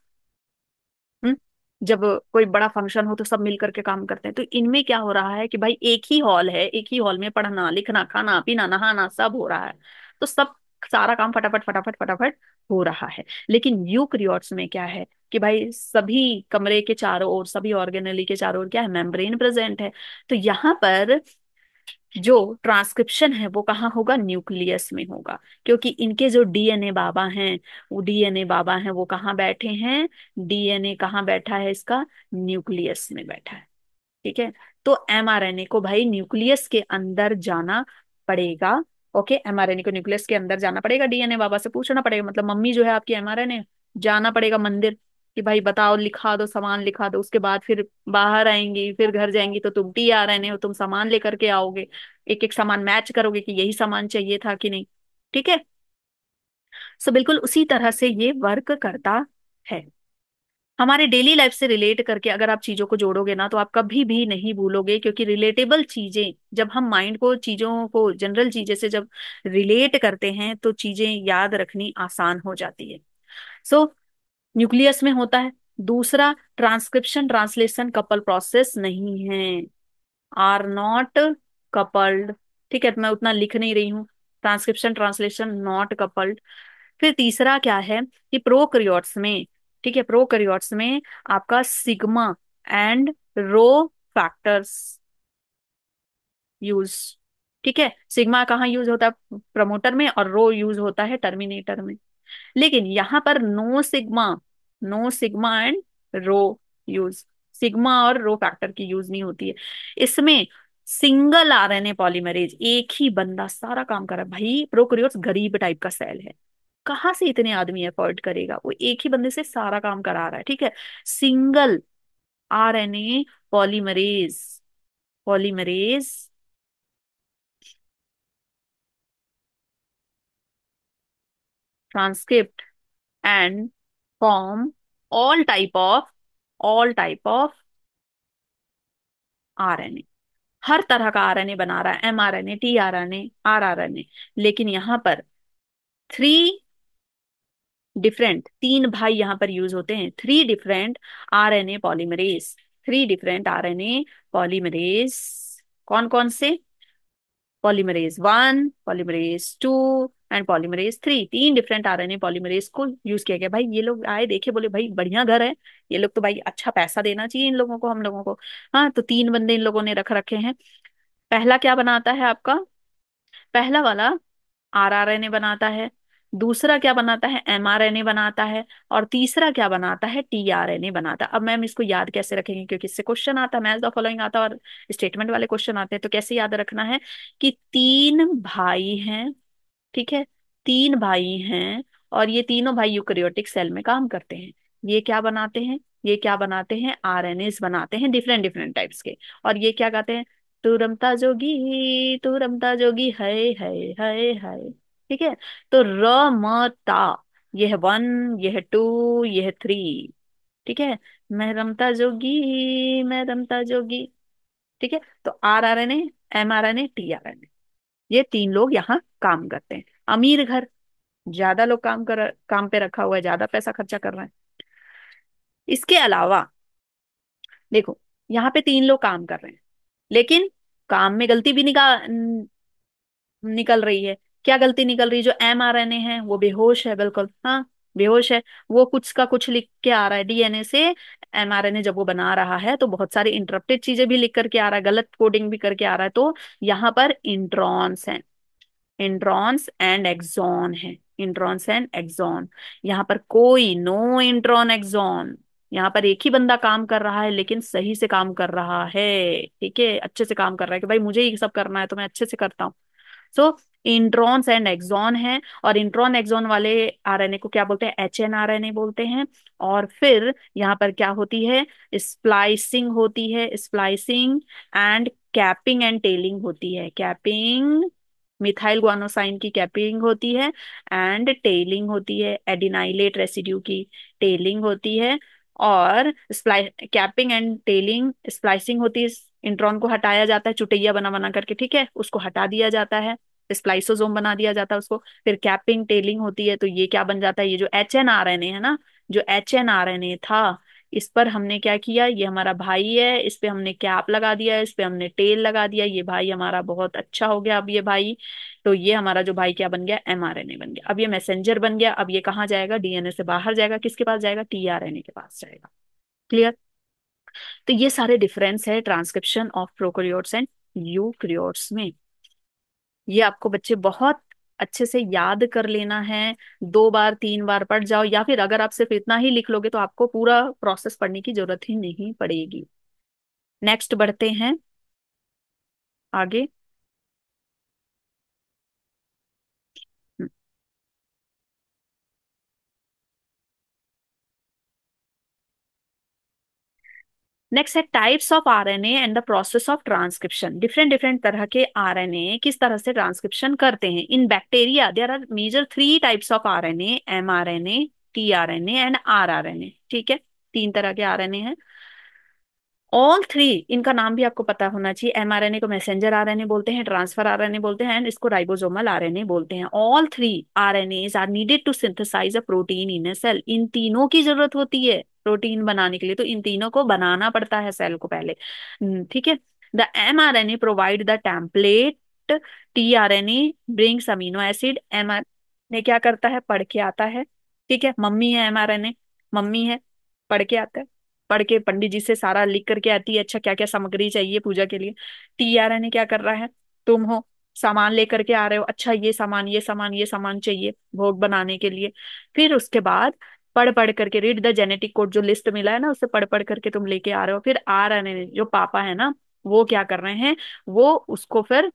जब कोई बड़ा फंक्शन हो तो सब मिल करके काम करते हैं। तो इनमें क्या हो रहा है कि भाई एक ही हॉल है, एक ही हॉल में पढ़ना लिखना खाना पीना नहाना सब हो रहा है, तो सब सारा काम फटाफट फटाफट फटाफट हो रहा है। लेकिन यूक्रियोट्स में क्या है कि भाई सभी कमरे के चारों ओर, सभी ऑर्गेनेली के चारों ओर क्या है, मेम्ब्रेन प्रेजेंट है। तो यहाँ पर जो ट्रांसक्रिप्शन है वो कहाँ होगा, न्यूक्लियस में होगा, क्योंकि इनके जो डीएनए बाबा हैं, वो डीएनए बाबा हैं वो कहाँ बैठे हैं, डीएनए कहाँ बैठा है इसका, न्यूक्लियस में बैठा है, ठीक है। तो mRNA को भाई न्यूक्लियस के अंदर जाना पड़ेगा, ओके, mRNA को न्यूक्लियस के अंदर जाना पड़ेगा, डीएनए बाबा से पूछना पड़ेगा, मतलब मम्मी जो है आपकी mRNA, जाना पड़ेगा मंदिर कि भाई बताओ, लिखा दो सामान लिखा दो। उसके बाद फिर बाहर आएंगी, फिर घर जाएंगी, तो तुम tRNA हो, तुम सामान लेकर के आओगे, एक एक सामान मैच करोगे कि यही सामान चाहिए था कि नहीं, ठीक है। सो बिल्कुल उसी तरह से ये वर्क करता है। हमारे डेली लाइफ से रिलेट करके अगर आप चीजों को जोड़ोगे ना तो आप कभी भी नहीं भूलोगे, क्योंकि रिलेटेबल चीजें, जब हम माइंड को चीजों को, जनरल चीजें से जब रिलेट करते हैं तो चीजें याद रखनी आसान हो जाती है। सो न्यूक्लियस में होता है। दूसरा, ट्रांसक्रिप्शन ट्रांसलेशन कपल प्रोसेस नहीं है, आर नॉट कपल्ड, ठीक है, मैं उतना लिख नहीं रही हूँ, ट्रांसक्रिप्शन ट्रांसलेशन नॉट कपल्ड। फिर तीसरा क्या है कि प्रोकैरियोट्स में, ठीक है, प्रोकैरियोट्स में आपका sigma and rho factors use, ठीक है, सिग्मा कहाँ यूज होता है, प्रमोटर में, और रो यूज होता है टर्मिनेटर में। लेकिन यहाँ पर no sigma and rho use, sigma और रो फैक्टर की यूज नहीं होती है। इसमें सिंगल आरएनए पॉलीमरेज, एक ही बंदा सारा काम कर रहा है। भाई प्रोकैरियोट्स गरीब टाइप का सेल है, कहाँ से इतने आदमी एफर्ट करेगा, वो एक ही बंदे से सारा काम करा रहा है, ठीक है। Single RNA polymerase transcript and form all type of RNA, हर तरह का RNA बना रहा है, mRNA, tRNA, rRNA। लेकिन यहाँ पर तीन भाई यहाँ पर यूज होते हैं, थ्री डिफरेंट RNA पॉलीमरेज। कौन कौन से, polymerase 1, polymerase 2 एंड polymerase 3, तीन डिफरेंट आरएनए पॉलीमरेज को यूज किया गया। भाई ये लोग आए, देखे, बोले भाई बढ़िया घर है, ये लोग तो भाई अच्छा पैसा देना चाहिए इन लोगों को, हम लोगों को, हाँ। तो तीन बंदे इन लोगों ने रख रखे हैं। पहला क्या बनाता है आपका, पहला वाला आरआरएनए बनाता है, दूसरा क्या बनाता है, mRNA बनाता है, और तीसरा क्या बनाता है, tRNA बनाता है। अब मैम इसको याद कैसे रखेंगे, क्योंकि इससे क्वेश्चन आता है, मैच द फॉलोइंग आता है और स्टेटमेंट वाले क्वेश्चन आते हैं। तो कैसे याद रखना है कि तीन भाई हैं, ठीक है, तीन भाई हैं, और ये तीनों भाई यूकैरियोटिक सेल में काम करते हैं। ये क्या बनाते हैं, ये क्या बनाते हैं, आरएनएस बनाते हैं डिफरेंट डिफरेंट टाइप्स के। और ये क्या गाते हैं, तू रमता जोगी है, ठीक है। तो र म ता, यह है 1, यह है 2, यह है 3, ठीक है। मैं रमता जोगी, ठीक है। तो rRNA, mRNA, tRNA, ये तीन लोग यहाँ काम करते हैं। अमीर घर, ज्यादा लोग काम पे रखा हुआ है, ज्यादा पैसा खर्चा कर रहे हैं। इसके अलावा देखो यहाँ पे तीन लोग काम कर रहे हैं, लेकिन काम में गलती भी निकल रही है। क्या गलती निकल रही, जो mRNA है वो बेहोश है बिल्कुल, हाँ, बेहोश है, वो कुछ का कुछ लिख के आ रहा है डीएनए से। एमआरएनए जब वो बना रहा है तो बहुत सारी इंटरप्टेड चीजें भी लिख करके आ रहा है, गलत कोडिंग भी करके आ रहा है। तो यहाँ पर इंट्रॉन्स हैं, इंट्रॉन्स एंड एक्सॉन है, इंट्रॉन्स एंड एक्सॉन। यहाँ पर कोई नो इंट्रॉन एक्सॉन, यहाँ पर एक ही बंदा काम कर रहा है लेकिन सही से काम कर रहा है, ठीक है, अच्छे से काम कर रहा है कि भाई मुझे ये सब करना है तो मैं अच्छे से करता हूँ। सो इंट्रॉन्स एंड एक्सॉन है, और इंट्रॉन एक्सॉन वाले आरएनए को क्या बोलते हैं, एचएनआरएनए बोलते हैं। और फिर यहाँ पर क्या होती है, स्प्लाइसिंग होती है, splicing and capping and tailing होती है। कैपिंग मिथाइल ग्वानोसाइन की कैपिंग होती है, एंड टेलिंग होती है एडिनाइलेट रेसिड्यू की टेलिंग होती है। और कैपिंग एंड टेलिंग स्प्लाइसिंग होती है, इंट्रॉन को हटाया जाता है चुटैया बना बना करके, ठीक है, उसको हटा दिया जाता है, स्प्लाइसोसोम बना दिया जाता है उसको। फिर कैपिंग टेलिंग होती है, तो ये क्या बन जाता है, ये जो एचएनआरएनए है ना, जो एचएनआरएनए था इस पर हमने क्या किया, ये हमारा भाई है, इस पे हमने कैप लगा दिया, इस पे हमने टेल लगा दिया, ये भाई हमारा बहुत अच्छा हो गया। अब ये भाई, तो ये हमारा जो भाई क्या बन गया, एमआरएनए बन गया। अब ये मैसेंजर बन गया, अब ये कहाँ जाएगा, डीएनए से बाहर जाएगा, किसके पास जाएगा, टीआरएनए के पास जाएगा। क्लियर। तो ये सारे डिफरेंस है transcription of prokaryotes and eukaryotes में। ये आपको बच्चे बहुत अच्छे से याद कर लेना है, 2 बार 3 बार पढ़ जाओ, या फिर अगर आप सिर्फ इतना ही लिख लोगे तो आपको पूरा प्रोसेस पढ़ने की जरूरत ही नहीं पड़ेगी। नेक्स्ट बढ़ते हैं आगे। नेक्स्ट है types of RNA and the process of transcription. Different different तरह के आरएनए किस तरह से ट्रांसक्रिप्शन करते हैं। In bacteria there are major 3 types of RNA, mRNA, tRNA and rRNA. ठीक है, 3 तरह के आरएनए हैं। ऑल 3 इनका नाम भी आपको पता होना चाहिए। एमआरएनए को मैसेंजर आरएनए बोलते हैं, ट्रांसफर आरएनए बोलते हैं, एंड इसको राइबोसोमल आरएनए बोलते हैं। All 3 RNAs are needed to synthesize a protein in a cell. इन तीनों की जरूरत होती है प्रोटीन बनाने के लिए, तो इन तीनों को बनाना पड़ता है सेल को पहले, ठीक है। The mRNA provide the template, tRNA brings amino acid. MRNA क्या करता है, पढ़ के आता है, ठीक है, मम्मी है एमआरएनए, मम्मी है, पढ़ के आता है, पढ़ के पंडित जी से सारा लिख करके आती है, अच्छा क्या क्या सामग्री चाहिए पूजा के लिए। टीआरएनए क्या कर रहा है, तुम हो, सामान लेकर के आ रहे हो, अच्छा ये सामान ये सामान ये सामान चाहिए भोग बनाने के लिए। फिर उसके बाद पढ़ पढ़ करके, रीड द जेनेटिक कोड, जो लिस्ट मिला है ना उससे पढ़ पढ़ करके तुम लेके आ रहे हो। फिर आरएनए जो पापा है ना वो क्या कर रहे हैं, वो उसको फिर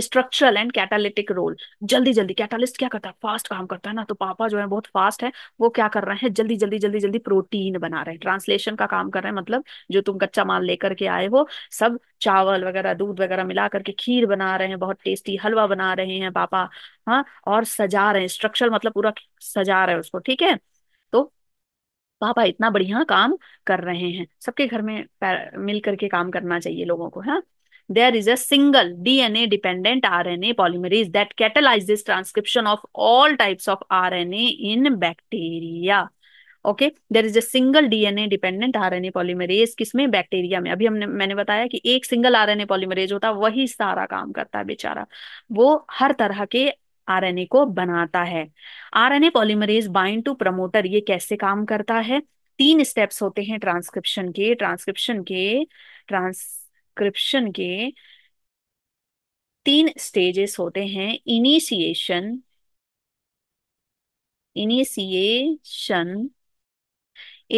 स्ट्रक्चरल एंड कैटालिटिक रोल, जल्दी जल्दी, कैटालिस्ट क्या करता है, फास्ट काम करता है ना, तो पापा जो है बहुत फास्ट है, वो क्या कर रहे हैं, जल्दी जल्दी जल्दी जल्दी प्रोटीन बना रहे हैं, ट्रांसलेशन का काम कर रहे हैं। मतलब जो तुम कच्चा माल लेकर के आए हो सब चावल वगैरह दूध वगैरह मिला करके खीर बना रहे हैं, बहुत टेस्टी हलवा बना रहे हैं पापा, हाँ, और सजा रहे हैं, स्ट्रक्चर मतलब पूरा सजा रहे हैं उसको, ठीक है। तो पापा इतना बढ़िया काम कर रहे हैं, सबके घर में मिल करके काम करना चाहिए लोगों को, हाँ। There is a single DNA dependent RNA polymerase that catalyzes transcription of all types of RNA in bacteria. Okay, there is a single DNA dependent RNA polymerase किसमें, बैक्टीरिया में। अभी हमने मैंने बताया कि एक सिंगल RNA polymerase होता है, वही सारा काम करता है बेचारा, वो हर तरह के RNA को बनाता है। RNA polymerase bind to promoter, ये कैसे काम करता है। 3 स्टेप्स होते हैं ट्रांसक्रिप्शन के 3 स्टेजेस होते हैं। Initiation,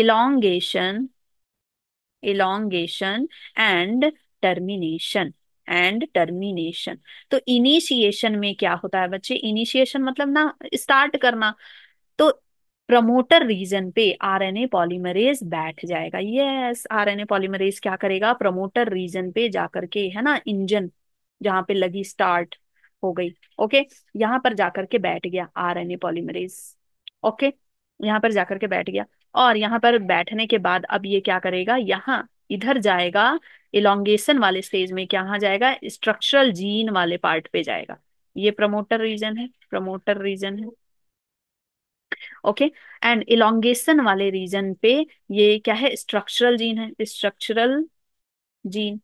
elongation and termination. तो इनिशिएशन में क्या होता है बच्चे, इनिशिएशन मतलब ना स्टार्ट करना, तो प्रमोटर रीजन पे आरएनए पॉलीमरेज बैठ जाएगा। यस, आरएनए पॉलीमरेज क्या करेगा, प्रमोटर रीजन पे जाकर के, है ना, इंजन जहां पे लगी, स्टार्ट हो गई, ओके, यहाँ पर जाकर के बैठ गया आरएनए पॉलीमरेज, ओके, यहाँ पर जाकर के बैठ गया। और यहाँ पर बैठने के बाद अब ये क्या करेगा, यहाँ इधर जाएगा, इलोंगेशन वाले स्टेज में क्या जाएगा, स्ट्रक्चरल जीन वाले पार्ट पे जाएगा। ये प्रमोटर रीजन है, ओके, एंड इलोंगेशन वाले रीजन पे ये क्या है, स्ट्रक्चरल जीन है, स्ट्रक्चरल जीन।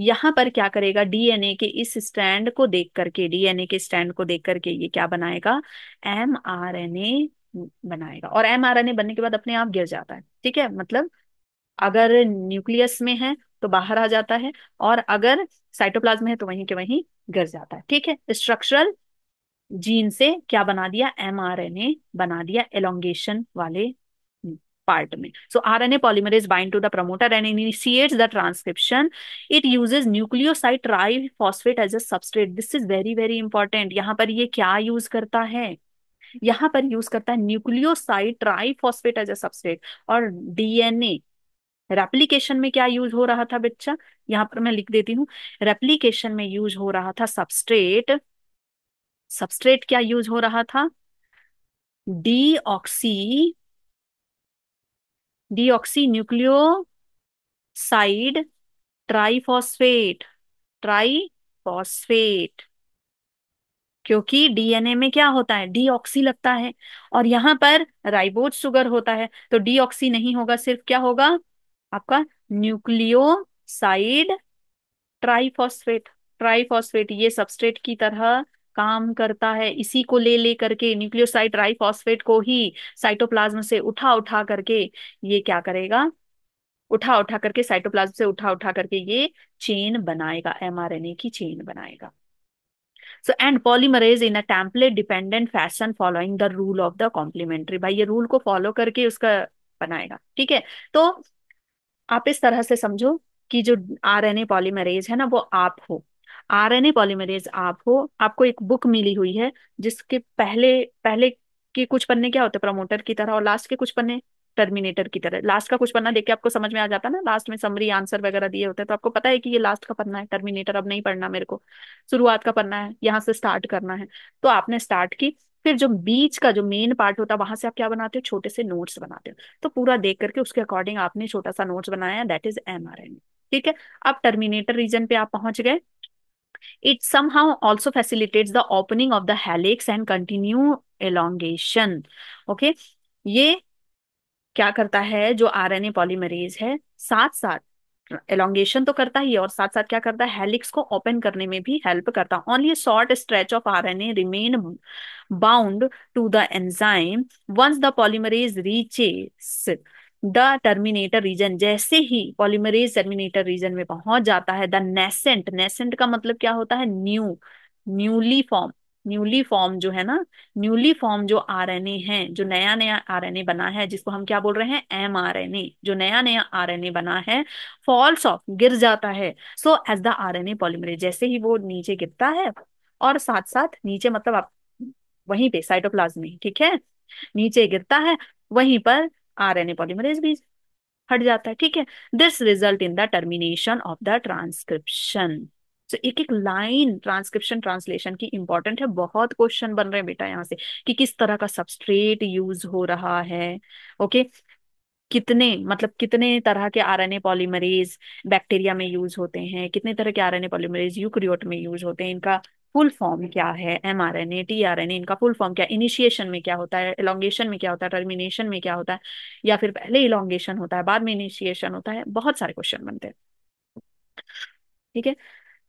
यहाँ पर क्या करेगा, डीएनए के इस स्ट्रैंड को देख करके, डीएनए के स्ट्रैंड को देख करके ये क्या बनाएगा, एमआरएनए बनाएगा। और एमआरएनए बनने के बाद अपने आप गिर जाता है, ठीक है। मतलब अगर न्यूक्लियस में है तो बाहर आ जाता है, और अगर साइटोप्लाज्म में है तो वहीं के वहीं गिर जाता है, ठीक है। स्ट्रक्चरल जीन से क्या बना दिया, एमआरएनए बना दिया एलोंगेशन वाले पार्ट में। So RNA polymerase bind to the promoter and initiates the transcription. It uses nucleoside triphosphate as a substrate. This is very very important. यहाँ पर ये क्या यूज करता है, यहाँ पर यूज करता है nucleoside triphosphate as a substrate. और डीएनए रेप्लिकेशन में क्या यूज हो रहा था बच्चा, यहाँ पर मैं लिख देती हूँ, रेप्लिकेशन में यूज हो रहा था सबस्ट्रेट। सबस्ट्रेट क्या यूज हो रहा था, डीऑक्सी न्यूक्लियोसाइड ट्राइफॉस्फेट, क्योंकि डीएनए में क्या होता है, डीऑक्सी लगता है, और यहाँ पर राइबोज शुगर होता है, तो डीऑक्सी नहीं होगा, सिर्फ क्या होगा आपका न्यूक्लियोसाइड ट्राइफॉस्फेट। ये सबस्ट्रेट की तरह काम करता है, इसी को ले करके न्यूक्लियोसाइड ट्राइफॉस्फेट को ही साइटोप्लाज्म से उठा करके ये क्या करेगा, उठा करके साइटोप्लाज्म से उठा करके ये चेन बनाएगा, एमआरएनए की चेन बनाएगा। So and polymerase in a template dependent fashion following the rule of the complementary. भाई ये रूल को फॉलो करके उसका बनाएगा, ठीक है। तो आप इस तरह से समझो कि जो आरएनए पॉलीमरेज है ना, वो आप हो, आरएनए पॉलीमरेज आप हो। आपको एक बुक मिली हुई है जिसके पहले के कुछ पन्ने क्या होते हैं, प्रमोटर की तरह, और लास्ट के कुछ पन्ने टर्मिनेटर की तरह। लास्ट का कुछ पन्ना देख के आपको समझ में आ जाता ना, लास्ट में समरी आंसर वगैरह दिए होते हैं, तो आपको पता है कि ये लास्ट का पन्ना है, टर्मिनेटर अब नहीं पढ़ना मेरे को, शुरुआत का पन्ना है, यहाँ से स्टार्ट करना है। तो आपने स्टार्ट की, फिर जो बीच का जो मेन पार्ट होता है वहां से आप क्या बनाते हो, छोटे से नोट्स बनाते हो। तो पूरा देख करके उसके अकॉर्डिंग आपने छोटा सा नोट्स बनाया, दैट इज एमआरएनए, ठीक है। अब टर्मिनेटर रीजन पे आप पहुंच गए। It somehow also facilitates the opening of the helix and continue elongation. Okay, ये क्या करता है जो आरएनए पॉलीमरेज है, साथ साथ एलोंगेशन तो करता ही है, और साथ साथ क्या करता है, हेलिक्स को ओपन करने में भी हेल्प करता है। Only a short stretch of RNA remain bound to the enzyme once the polymerase reaches the terminator region. जैसे ही पॉलीमरेज टर्मिनेटर रीजन में पहुंच जाता है, द नेसेंट का मतलब क्या होता है, न्यूली फॉर्म जो है ना, न्यूली फॉर्म जो आरएनए है, जो नया आरएनए बना है, जिसको हम क्या बोल रहे हैं, एमआरएनए, जो नया आरएनए बना है, फॉल्स ऑफ गिर जाता है। So as the RNA polymerase, जैसे ही वो नीचे गिरता है, और साथ साथ नीचे मतलब आप वहीं पे साइटोप्लाज्म में, ठीक है, नीचे गिरता है, वहीं पर आरएनए पॉलीमरेज भी हट जाता है, ठीक है। This result in the termination of the transcription. तो एक एक लाइन ट्रांसक्रिप्शन ट्रांसलेशन की इंपॉर्टेंट है, बहुत क्वेश्चन बन रहे हैं बेटा यहाँ से, कि किस तरह का सबस्ट्रेट यूज हो रहा है, ओके, कितने तरह के आरएनए पॉलीमरेज बैक्टीरिया में यूज होते हैं, कितने तरह के आरएनए पॉलीमरेज यूकैरियोट में यूज होते हैं, इनका फुल फॉर्म क्या है, एमआरएनए, टीआरएनए, इनका फुल फॉर्म क्या है, इनिशिएशन में क्या होता है, एलोंगेशन में क्या होता है, टर्मिनेशन में क्या होता है, या फिर पहले इलोंगेशन होता है बाद में इनिशिएशन होता है। बहुत सारे क्वेश्चन बनते हैं, ठीक है।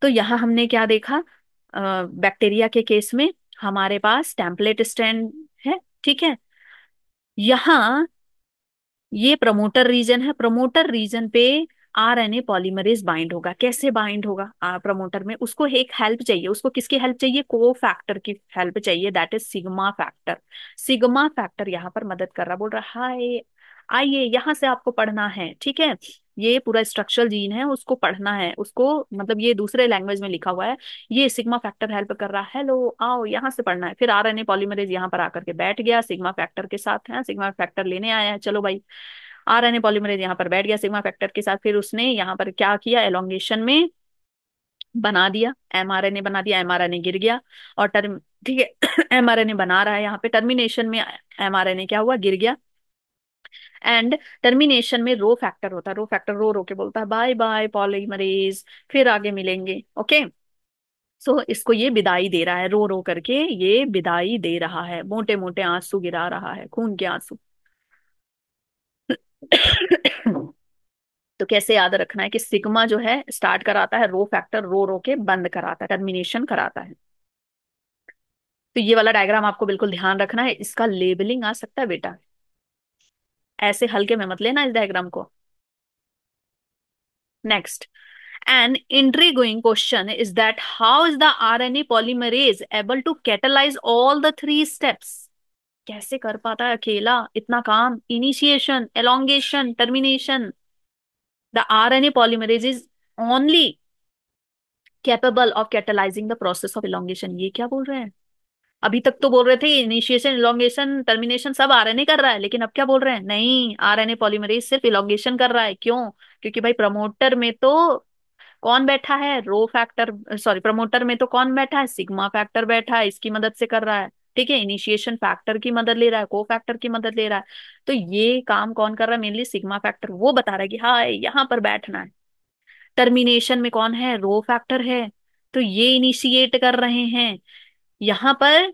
तो यहाँ हमने क्या देखा, बैक्टीरिया के केस में हमारे पास टेम्पलेट स्ट्रैंड है, ठीक है, यहाँ ये प्रमोटर रीजन है, प्रमोटर रीजन पे आरएनए पॉलीमरेज बाइंड होगा। कैसे बाइंड होगा प्रमोटर में, उसको एक हेल्प चाहिए, उसको किसकी हेल्प चाहिए, को फैक्टर की हेल्प चाहिए, that is sigma factor. Sigma factor यहाँ पर मदद कर रहा, बोल रहा है आइए यहाँ से आपको पढ़ना है, ठीक है, ये पूरा स्ट्रक्चरल जीन है, उसको पढ़ना है, उसको मतलब ये दूसरे लैंग्वेज में लिखा हुआ है, ये सिग्मा फैक्टर हेल्प कर रहा है, हेलो आओ यहाँ से पढ़ना है। फिर आरएनए पॉलीमरेज यहाँ पर आकर के बैठ गया सिग्मा फैक्टर के साथ, है सिग्मा फैक्टर लेने आया है, चलो भाई आरएनए पॉलीमरेज यहाँ पर बैठ गया सिग्मा फैक्टर के साथ। फिर उसने यहाँ पर क्या किया, एलोंगेशन में बना दिया, एमआरएनए बना दिया, एमआरएनए गिर गया, और ठीक है, एमआरएनए बना रहा है यहाँ पे, टर्मिनेशन में एमआरएनए क्या हुआ, गिर गया, एंड टर्मिनेशन में रो फैक्टर होता है, रो फैक्टर रो के बोलता है बाय बाय पॉलीमरेज, फिर आगे मिलेंगे, ओके। सो इसको ये विदाई दे रहा है, रो करके ये विदाई दे रहा है, मोटे मोटे आंसू गिरा रहा है, खून के आंसू तो कैसे याद रखना है कि सिग्मा जो है स्टार्ट कराता है, रो फैक्टर रो रो के बंद कराता है, टर्मिनेशन कराता है। तो ये वाला डायग्राम आपको बिल्कुल ध्यान रखना है, इसका लेबलिंग आ सकता है बेटा, ऐसे हल्के में मत लेना इस डायग्राम को। Next, an intriguing question is that how is the RNA polymerase able to catalyze all the three steps? कैसे कर पाता है अकेला इतना काम, initiation, elongation, termination? The RNA polymerase is only capable of catalyzing the process of elongation. ये क्या बोल रहे हैं? अभी तक तो बोल रहे थे इनिशिएशन, एलोंगेशन, टर्मिनेशन सब RNA कर रहा है, लेकिन अब क्या बोल रहे हैं? नहीं, RNA polymerase सिर्फ elongation कर रहा है। क्यों? क्योंकि भाई प्रमोटर में तो कौन बैठा है? रो फैक्टर, सॉरी प्रमोटर में तो कौन बैठा है? सिग्मा फैक्टर बैठा है, इसकी मदद से कर रहा है। ठीक है, इनिशिएशन फैक्टर की मदद ले रहा है, को फैक्टर की मदद ले रहा है। तो ये काम कौन कर रहा है? मेनली सिग्मा फैक्टर, वो बता रहा है कि हाँ यहाँ पर बैठना है। टर्मिनेशन में कौन है? रो फैक्टर है, तो ये इनिशिएट कर रहे हैं। यहाँ पर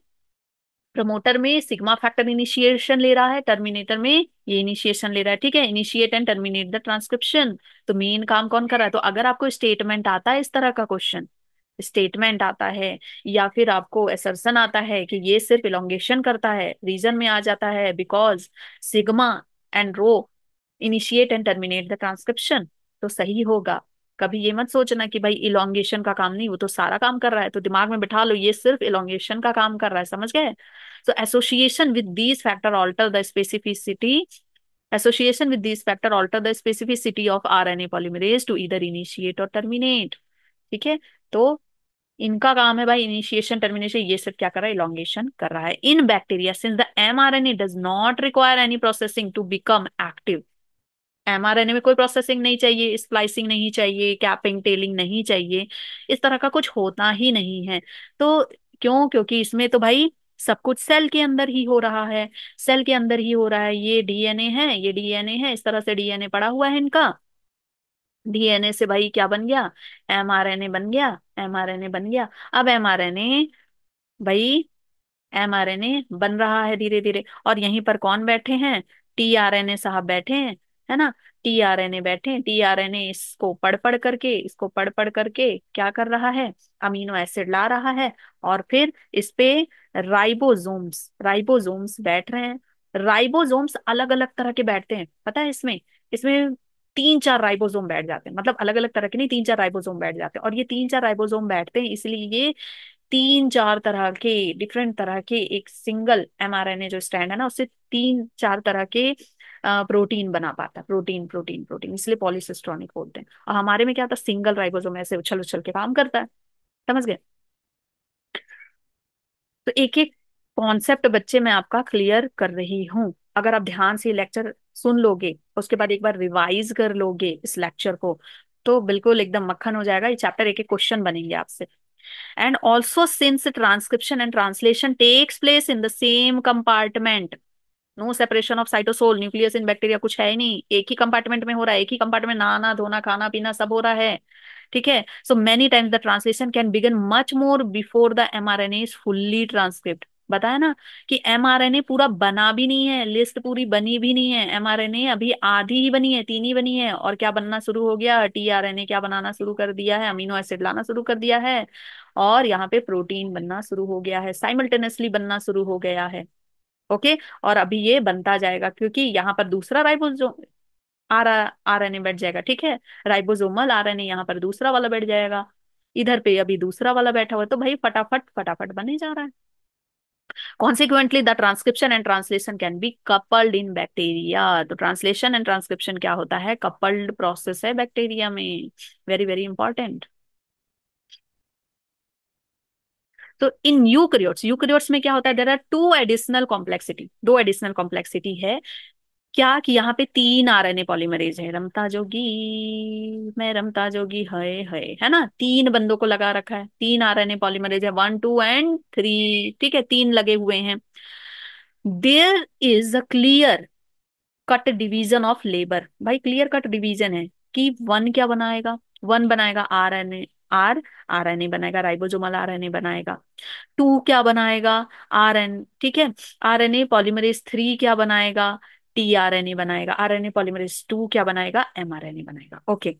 प्रमोटर में सिग्मा फैक्टर इनिशिएशन ले रहा है, टर्मिनेटर में ये इनिशिएशन ले रहा है। ठीक है, initiate and terminate the transcription, तो मेन काम कौन कर रहा है? तो अगर आपको स्टेटमेंट आता है, इस तरह का क्वेश्चन स्टेटमेंट आता है, या फिर आपको असर्शन आता है कि ये सिर्फ इलोंगेशन करता है, रीजन में आ जाता है because sigma and rho initiate and terminate the transcription, तो सही होगा। कभी ये मत सोचना कि भाई इलोंगेशन का काम नहीं, वो तो सारा काम कर रहा है, तो दिमाग में बिठा लो ये सिर्फ इलोंगेशन का काम कर रहा है, समझ गए? So association with these factor alter the specificity, association with these factor alter the specificity of RNA polymerase to either initiate और टर्मिनेट। ठीक है, तो इनका काम है भाई इनिशिएशन, टर्मिनेशन, ये सब क्या कर रहा है? इलोंगेशन कर रहा है। In bacteria since the mRNA does not require any processing to become active, mRNA में कोई प्रोसेसिंग नहीं चाहिए, स्प्लाइसिंग नहीं चाहिए, कैपिंग टेलिंग नहीं चाहिए, इस तरह का कुछ होता ही नहीं है। तो क्यों? क्योंकि इसमें तो भाई सब कुछ सेल के अंदर ही हो रहा है, सेल के अंदर ही हो रहा है। ये डीएनए है, ये डीएनए है, इस तरह से डीएनए पड़ा हुआ है इनका, डीएनए से भाई क्या बन गया? एमआरएनए बन गया, एमआरएनए बन गया। अब एमआरएनए भाई एमआरएनए बन रहा है धीरे धीरे, और यहीं पर कौन बैठे हैं? टीआरएनए साहब बैठे हैं, है ना, टीआरएनए बैठे हैं। टीआरएनए इसको पढ़ पढ़ करके, इसको पढ़ पढ़ करके क्या कर रहा है? अमीनो एसिड ला रहा है, और फिर इस पे राइबोसोम्स, राइबोसोम्स बैठ रहे हैं। राइबोसोम्स अलग अलग तरह के बैठते हैं, पता है, इसमें 3-4 राइबोसोम बैठ जाते हैं, मतलब अलग अलग तरह के नहीं, 3-4 राइबोसोम बैठ जाते हैं। और ये 3-4 राइबोसोम बैठते हैं, इसलिए ये 3-4 तरह के, डिफरेंट तरह के, एक सिंगल एमआरएनए जो स्ट्रैंड है ना, उससे 3-4 तरह के प्रोटीन बना पाता है, प्रोटीन प्रोटीन प्रोटीन, इसलिए पॉलीसिस्ट्रॉनिक बोलते हैं। और हमारे में क्या होता है? सिंगल राइबोसोम ऐसे उछल उछल के काम करता है, समझ गए? तो एक एक कॉन्सेप्ट बच्चे मैं आपका क्लियर कर रही हूँ। अगर आप ध्यान से लेक्चर सुन लोगे, उसके बाद एक बार रिवाइज कर लोगे इस लेक्चर को, तो बिल्कुल एकदम मक्खन हो जाएगा ये चैप्टर। एक एक क्वेश्चन बनेंगे आपसे। And also since transcription and translation takes place in the same compartment, no separation of cytosol, nucleus in bacteria, कुछ है ही नहीं, एक ही कंपार्टमेंट में हो रहा है, एक ही कंपार्टमेंट, नहाना धोना खाना पीना सब हो रहा है। ठीक है, so many times the translation can begin much more before the mRNA is fully transcript. बताया ना कि एमआरएनए पूरा बना भी नहीं है, लिस्ट पूरी बनी भी नहीं है, एमआरएनए अभी आधी ही बनी है, 3 ही बनी है, और क्या बनना शुरू हो गया? टीआरएनए क्या बनाना शुरू कर दिया है? अमीनो एसिड लाना शुरू कर दिया है, और यहाँ पे प्रोटीन बनना शुरू हो गया है, साइमल्टेनियसली बनना शुरू हो गया है। ओके, और अभी ये बनता जाएगा, क्योंकि यहाँ पर दूसरा राइबोसोम आरएनए बैठ जाएगा। ठीक है, राइबोसोमल आरएनए, यहाँ पर दूसरा वाला बैठ जाएगा, इधर पे अभी दूसरा वाला बैठा हुआ है, तो भाई फटाफट फटाफट बने जा रहा है। Consequently, the transcription and translation can be coupled in bacteria. तो translation and transcription क्या होता है? coupled process है बैक्टीरिया में, very very important. तो in eukaryotes, eukaryotes में क्या होता है? There are 2 additional complexity, 2 additional complexity है क्या, कि यहाँ पे 3 आरएनए पॉलीमरेज है। रमता जोगी, मैं रमता जोगी है ना, 3 बंदों को लगा रखा है, 3 आरएनए पॉलीमरेज है, 1, 2 and 3। ठीक है, 3 लगे हुए हैं। There is a clear cut division of labour, भाई क्लियर कट डिवीजन है कि 1 क्या बनाएगा? 1 बनाएगा आरएनए बनाएगा, राइबोसोमल आरएनए बनाएगा। 2 क्या बनाएगा? आरएनए। ठीक है, आरएनए पॉलीमरेज 3 क्या बनाएगा? टीआरएनए बनाएगा, आरएनए पॉलीमरेज 2 क्या बनाएगा, एमआरएनए बनाएगा। ओके,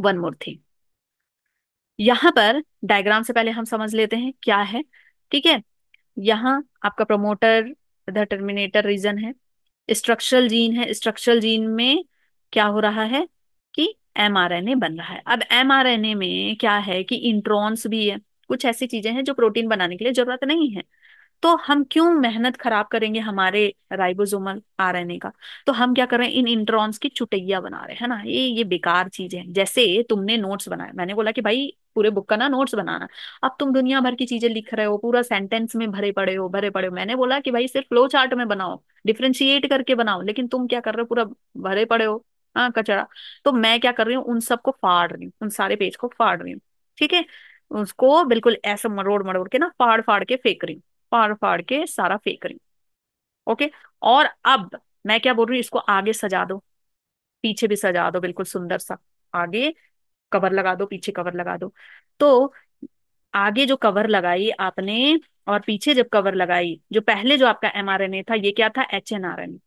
वन मोर थिंग, यहां पर डायग्राम से पहले हम समझ लेते हैं क्या है, ठीक है। यहाँ आपका प्रोमोटर टर्मिनेटर रीजन है, स्ट्रक्चरल जीन है, स्ट्रक्चरल जीन में क्या हो रहा है कि एमआरएनए बन रहा है। अब एमआरएनए में क्या है कि इंट्रॉन्स भी है, कुछ ऐसी चीजें हैं जो प्रोटीन बनाने के लिए जरूरत नहीं है, तो हम क्यों मेहनत खराब करेंगे हमारे राइबोसोमल आरएनए का, तो हम क्या कर रहे हैं इन इंट्रॉन्स की चुटैया बना रहे हैं ना, ये बेकार चीजें हैं। जैसे तुमने नोट्स बनाए, मैंने बोला कि भाई पूरे बुक का ना नोट्स बनाना, अब तुम दुनिया भर की चीजें लिख रहे हो, पूरा सेंटेंस में भरे पड़े हो। मैंने बोला कि भाई सिर्फ फ्लो चार्ट में बनाओ, डिफ्रेंशिएट करके बनाओ, लेकिन तुम क्या कर रहे हो, पूरा भरे पड़े हो, हाँ कचरा। तो मैं क्या कर रही हूँ, उन सबको फाड़ रही हूँ, उन सारे पेज को फाड़ रही हूँ, ठीक है, उसको बिल्कुल ऐसे मरोड़ के ना फाड़ के फेंक रही हूँ, फाड़ के सारा फेंक रही हूँ। ओके, और अब मैं क्या बोल रही हूँ, इसको आगे सजा दो, पीछे भी सजा दो, बिल्कुल सुंदर सा, आगे कवर लगा दो, पीछे कवर लगा दो। तो आगे जो कवर लगाई आपने और पीछे जब कवर लगाई, जो पहले जो आपका एमआरएनए था ये क्या था, एचएनआरएनए,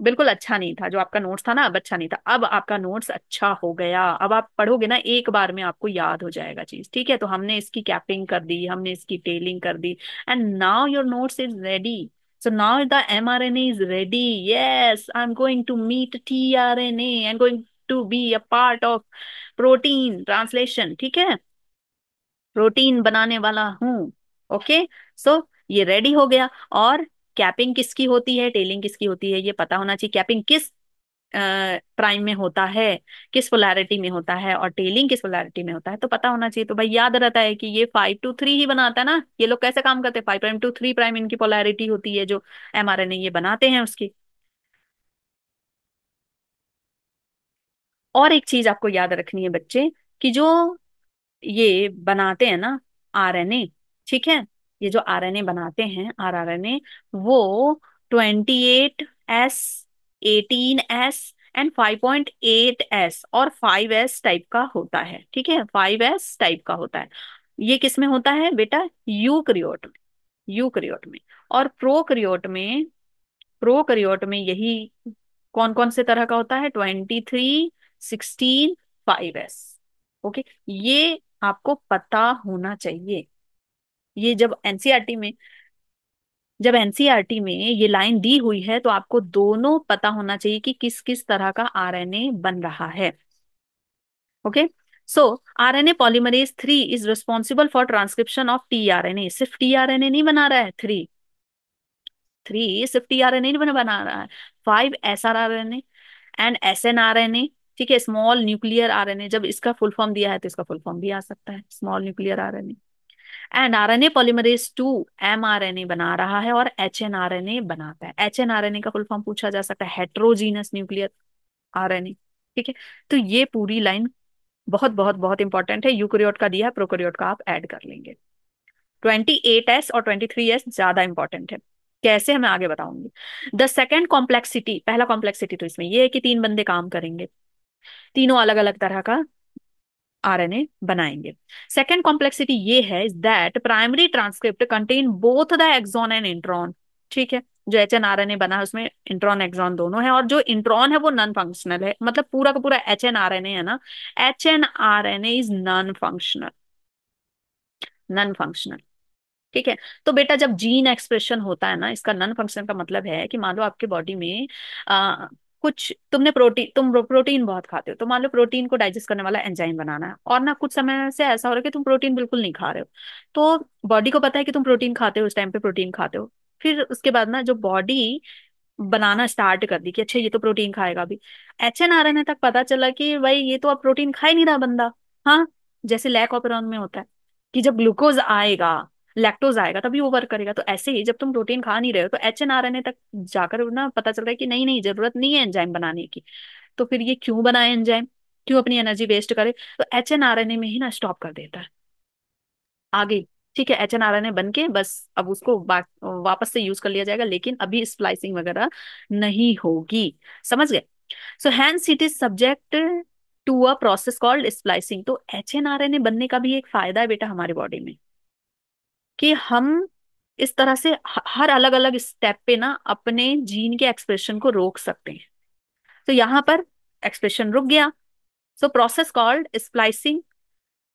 बिल्कुल अच्छा नहीं था, जो आपका नोट्स था ना अब अच्छा नहीं था, अब आपका नोट्स अच्छा हो गया, अब आप पढ़ोगे ना एक बार में आपको याद हो जाएगा चीज, ठीक है। तो हमने इसकी कैपिंग कर दी, हमने इसकी टेलिंग कर दी, and now your notes is ready, so now the mRNA is ready, yes I am going to meet tRNA, I am going to be a part of protein translation, ठीक है, protein बनाने वाला हूँ। Okay, सो ये ready हो गया। और capping किसकी होती है, टेलिंग किसकी होती है, ये पता होना चाहिए। कैपिंग किस प्राइम में होता है, किस पोलैरिटी में होता है, और टेलिंग किस पोलैरिटी में होता है, तो पता होना चाहिए। तो भाई याद रहता है कि ये 5 to 3 ही बनाता है ना, ये लोग कैसे काम करते हैं, 5' to 3' इनकी पोलैरिटी होती है, जो एमआरएनए ये बनाते हैं उसकी। और एक चीज आपको याद रखनी है बच्चे, कि जो ये बनाते हैं ना आरएनए, ठीक है, ये जो आरएनए बनाते हैं आरआरएनए, वो 28S, 18S एंड 5.8S और 5S टाइप का होता है, ठीक है, 5S टाइप का होता है। ये किस में होता है बेटा, यूकैरियोट में, यूकैरियोट में। और प्रोकैरियोट में यही कौन कौन से तरह का होता है, 23, 16, 5S। ओके, ये आपको पता होना चाहिए। ये जब एनसीईआरटी में ये लाइन दी हुई है तो आपको दोनों पता होना चाहिए कि किस किस तरह का आरएनए बन रहा है। Okay, so RNA polymerase 3 is responsible for transcription of tRNA. सिर्फ टीआरएनए नहीं बना रहा है, 3 सिर्फ टीआरएनए नहीं बना रहा है, 5 एसआरआरएनए एंड एसएनआरएनए, ठीक है, स्मॉल न्यूक्लियर आरएनए, जब इसका फुल फॉर्म दिया है तो इसका फुल फॉर्म भी आ सकता है, small nuclear RNA. And RNA polymerase 2 mRNA बना रहा है और एचएनआरएनए बनाता है। एचएनआरएनए का फुल फॉर्म पूछा जा सकता है, हेट्रोजीनस न्यूक्लियर आरएनए, ठीक है। तो ये पूरी लाइन बहुत बहुत बहुत इंपॉर्टेंट है। यूकैरियोट का दिया है, प्रोकैरियोट का आप ऐड कर लेंगे। 28S और 23S ज्यादा इंपॉर्टेंट है, कैसे हमें आगे बताऊंगी। द सेकेंड कॉम्प्लेक्सिटी, पहला कॉम्प्लेक्सिटी तो इसमें यह है कि 3 बंदे काम करेंगे, तीनों अलग अलग तरह का आरएनए बनाएंगे। सेकेंड कॉम्प्लेक्सिटी ये है that primary transcript contain both the exon and intron, ठीक है, जो एचएनआरएनए बना है उसमें इंट्रॉन एक्सॉन दोनों है, और जो इंट्रॉन है वो नॉन फंक्शनल है, मतलब पूरा का पूरा एचएनआरएनए है ना, एचएनआरएनए इज नॉन फंक्शनल, ठीक है। तो बेटा जब जीन एक्सप्रेशन होता है ना, इसका नॉन फंक्शनल का मतलब है कि मान लो आपके बॉडी में कुछ तुम प्रोटीन बहुत खाते हो, तो मान लो प्रोटीन को डाइजेस्ट करने वाला एंजाइम बनाना है, और ना कुछ समय से ऐसा हो रहा है कि तुम प्रोटीन बिल्कुल नहीं खा रहे हो, तो बॉडी को पता है कि तुम प्रोटीन खाते हो, उस टाइम पे प्रोटीन खाते हो, फिर उसके बाद ना जो बॉडी बनाना स्टार्ट कर दी कि अच्छा ये तो प्रोटीन खाएगा भी, एचएनआरएनए तक पता चला कि भाई ये तो अब प्रोटीन खा ही नहीं रहा बंदा। हाँ, जैसे लैकोपेरोन में होता है कि जब ग्लूकोज आएगा, लैक्टोज आएगा तभी वो वर्क करेगा, तो ऐसे ही जब तुम प्रोटीन खा नहीं रहे हो तो एचएनआरएनए तक जाकर ना पता चल रहा है कि नहीं जरूरत नहीं है एंजाइम बनाने की, तो फिर ये क्यों बनाए एंजाइम, क्यों अपनी एनर्जी वेस्ट करे, तो एचएनआरएनए में ही ना स्टॉप कर देता है आगे, ठीक है। एचएनआरएनए बन के बस अब उसको वापस से यूज कर लिया जाएगा, लेकिन अभी स्प्लाइसिंग वगैरह नहीं होगी, समझ गए। So hence it is subject to a process called splicing. तो एचएनआरएनए बनने का भी एक फायदा है बेटा हमारी बॉडी में, कि हम इस तरह से हर अलग अलग स्टेप पे ना अपने जीन के एक्सप्रेशन को रोक सकते हैं। तो यहाँ पर एक्सप्रेशन रुक गया। So process called splicing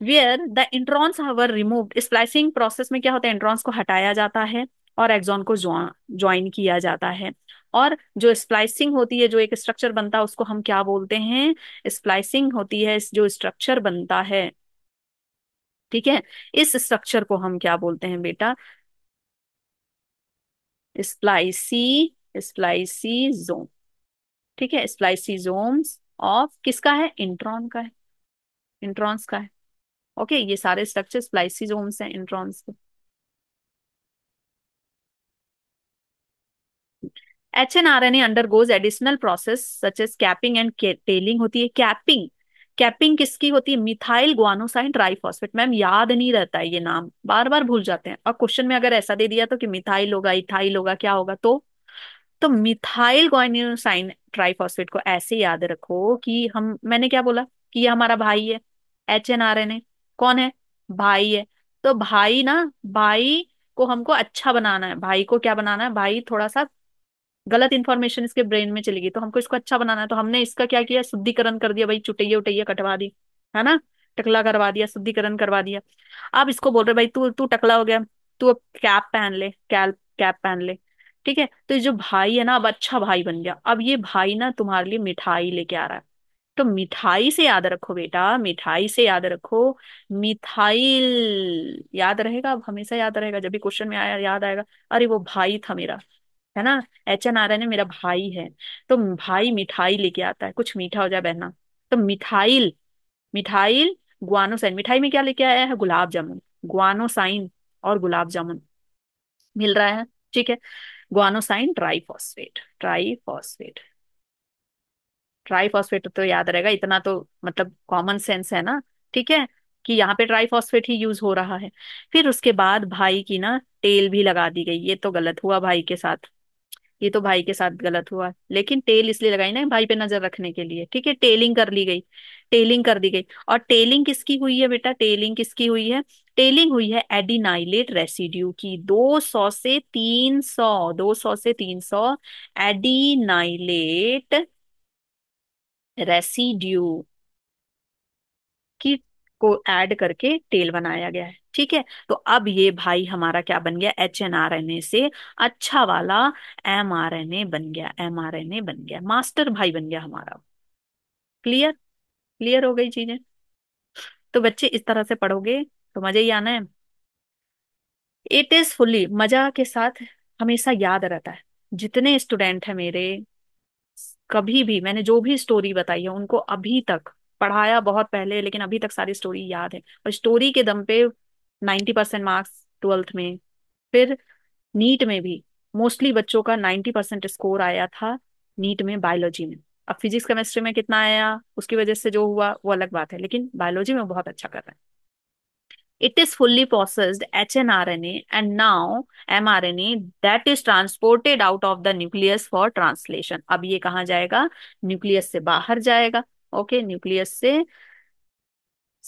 where the introns were removed. Splicing process में क्या होता है, इंट्रॉन्स को हटाया जाता है और एक्सॉन को ज्वाइन किया जाता है। और जो स्प्लाइसिंग होती है, जो एक स्ट्रक्चर बनता है उसको हम क्या बोलते हैं, स्प्लाइसिंग होती है। जो स्ट्रक्चर बनता है, ठीक है, इस स्ट्रक्चर को हम क्या बोलते हैं बेटा, स्प्लाइसीज़ोम, ठीक है। स्प्लाइसीज़ोम्स ऑफ किसका है, इंट्रॉन का है, इंट्रॉन्स का है। ओके, ये सारे स्ट्रक्चर स्प्लाइसीज़ोम्स हैं इंट्रॉन्स के। hnRNA undergoes additional process such as capping and tailing होती है। कैपिंग किसकी होती है, मिथाइल ग्वानोसाइन ट्राइफॉस्फेट। मैम याद नहीं रहता है ये नाम, बार बार भूल जाते हैं। और क्वेश्चन में अगर ऐसा दे दिया तो कि मिथाइल होगा, इथाइल होगा, क्या होगा, तो मिथाइल ग्वानोसाइन ट्राइफॉस्फेट को ऐसे याद रखो कि मैंने क्या बोला कि ये हमारा भाई है। hnRNA कौन है, भाई है। तो भाई ना, भाई को हमको अच्छा बनाना है। भाई को क्या बनाना है, भाई थोड़ा सा गलत इन्फॉर्मेशन इसके ब्रेन में चलेगी, तो हमको इसको अच्छा बनाना है। तो हमने इसका क्या किया, शुद्धिकरण कर दिया भाई, चुटैया उटैया कटवा दी, है ना, टकला करवा दिया, शुद्धिकरण करवा दिया। अब इसको बोल रहे भाई तू टकला हो गया, तू अब कैप पहन ले, कैप पहन ले, ठीक है। तो जो भाई है ना, अब अच्छा भाई बन गया। अब ये भाई ना तुम्हारे लिए मिठाई लेके आ रहा है। तो मिठाई से याद रखो बेटा, मिठाई से याद रखो, मिथाइल याद रहेगा, अब हमेशा याद रहेगा, जब भी क्वेश्चन में आया याद आएगा, अरे वो भाई था मेरा, है ना, hnRNA मेरा भाई है। तो भाई मिठाई लेके आता है, कुछ मीठा हो जाए बहना। तो मिठाइल ग्वानोसाइन, मिठाई में क्या लेके आया है, गुलाब जामुन। ग्वानोसाइन और गुलाब जामुन मिल रहा है, ठीक है। ग्वानोसाइन ट्राइफॉस्फेट तो याद रहेगा, इतना तो मतलब कॉमन सेंस है ना, ठीक है, कि यहाँ पे ट्राइफॉस्फेट ही यूज हो रहा है। फिर उसके बाद भाई की ना टेल भी लगा दी गई। ये तो गलत हुआ भाई के साथ, ये तो भाई के साथ गलत हुआ, लेकिन टेल इसलिए लगाई ना भाई पे नजर रखने के लिए, ठीक है। टेलिंग कर दी गई। और टेलिंग किसकी हुई है बेटा, टेलिंग किसकी हुई है, टेलिंग हुई है एडिनाइलेट रेसिड्यू की। 200 से 300 एडिनाइलेट रेसिड्यू की को ऐड करके टेल बनाया गया है, ठीक है। तो अब ये भाई हमारा क्या बन गया, hnRNA से अच्छा वाला mRNA बन गया, मास्टर भाई बन गया हमारा। क्लियर हो गई चीजें। तो बच्चे इस तरह से पढ़ोगे तो मजे ही आना है। इट इज फुली, मजा के साथ हमेशा याद रहता है। जितने स्टूडेंट है मेरे, कभी भी मैंने जो भी स्टोरी बताई है उनको अभी तक पढ़ाया बहुत पहले, लेकिन अभी तक सारी स्टोरी याद है। और स्टोरी के दम पे 90% मार्क्स 12th में, फिर नीट में भी मोस्टली बच्चों का 90% स्कोर आया था नीट में, बायोलॉजी में। अब फिजिक्स केमिस्ट्री में कितना आया उसकी वजह से जो हुआ वो अलग बात है, लेकिन बायोलॉजी में बहुत अच्छा कर रहे हैं। It is fully processed hnRNA and now mRNA that is transported out of the nucleus for translation. अब ये कहाँ जाएगा, न्यूक्लियस से बाहर जाएगा। ओके, न्यूक्लियस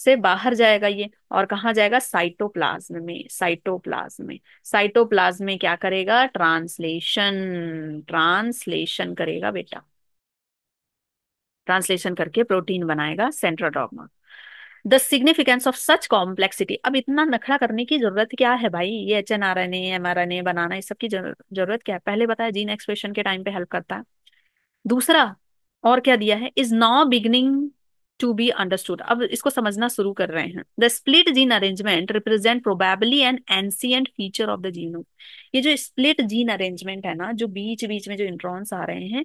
से बाहर जाएगा ये, और कहाँ जाएगा, साइटोप्लाज्म में क्या करेगा, ट्रांसलेशन करेगा बेटा। ट्रांसलेशन करके प्रोटीन बनाएगा, central dogma. The significance of such complexity. अब इतना नखड़ा करने की जरूरत क्या है भाई, ये hnRNA mRNA बनाना, इस सब की जरूरत क्या है, पहले बताया जीन एक्सप्रेशन के टाइम पे हेल्प करता है। दूसरा और क्या दिया है, is now beginning to be understood, अब इसको समझना शुरू कर रहे हैं। The split gene arrangement represent probably an ancient feature of the genome. ये जो स्प्लिट जीन अरेंजमेंट है ना, जो बीच बीच में जो इंट्रॉन्स आ रहे हैं,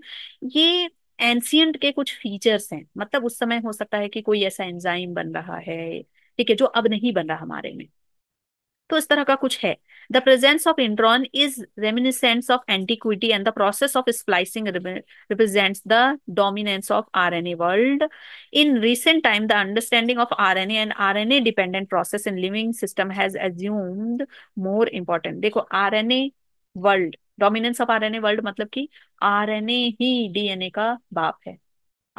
ये एंशिएंट के कुछ फीचर्स हैं। मतलब उस समय हो सकता है कि कोई ऐसा एंजाइम बन रहा है, ठीक है, जो अब नहीं बन रहा हमारे में, तो इस तरह का कुछ है। The presence of intron is reminiscence of antiquity and the process of splicing represents the dominance of RNA world. In recent time the understanding of RNA and RNA dependent process in living system has assumed more important. देखो, RNA world, dominance of RNA world, मतलब कि RNA ही DNA का बाप है।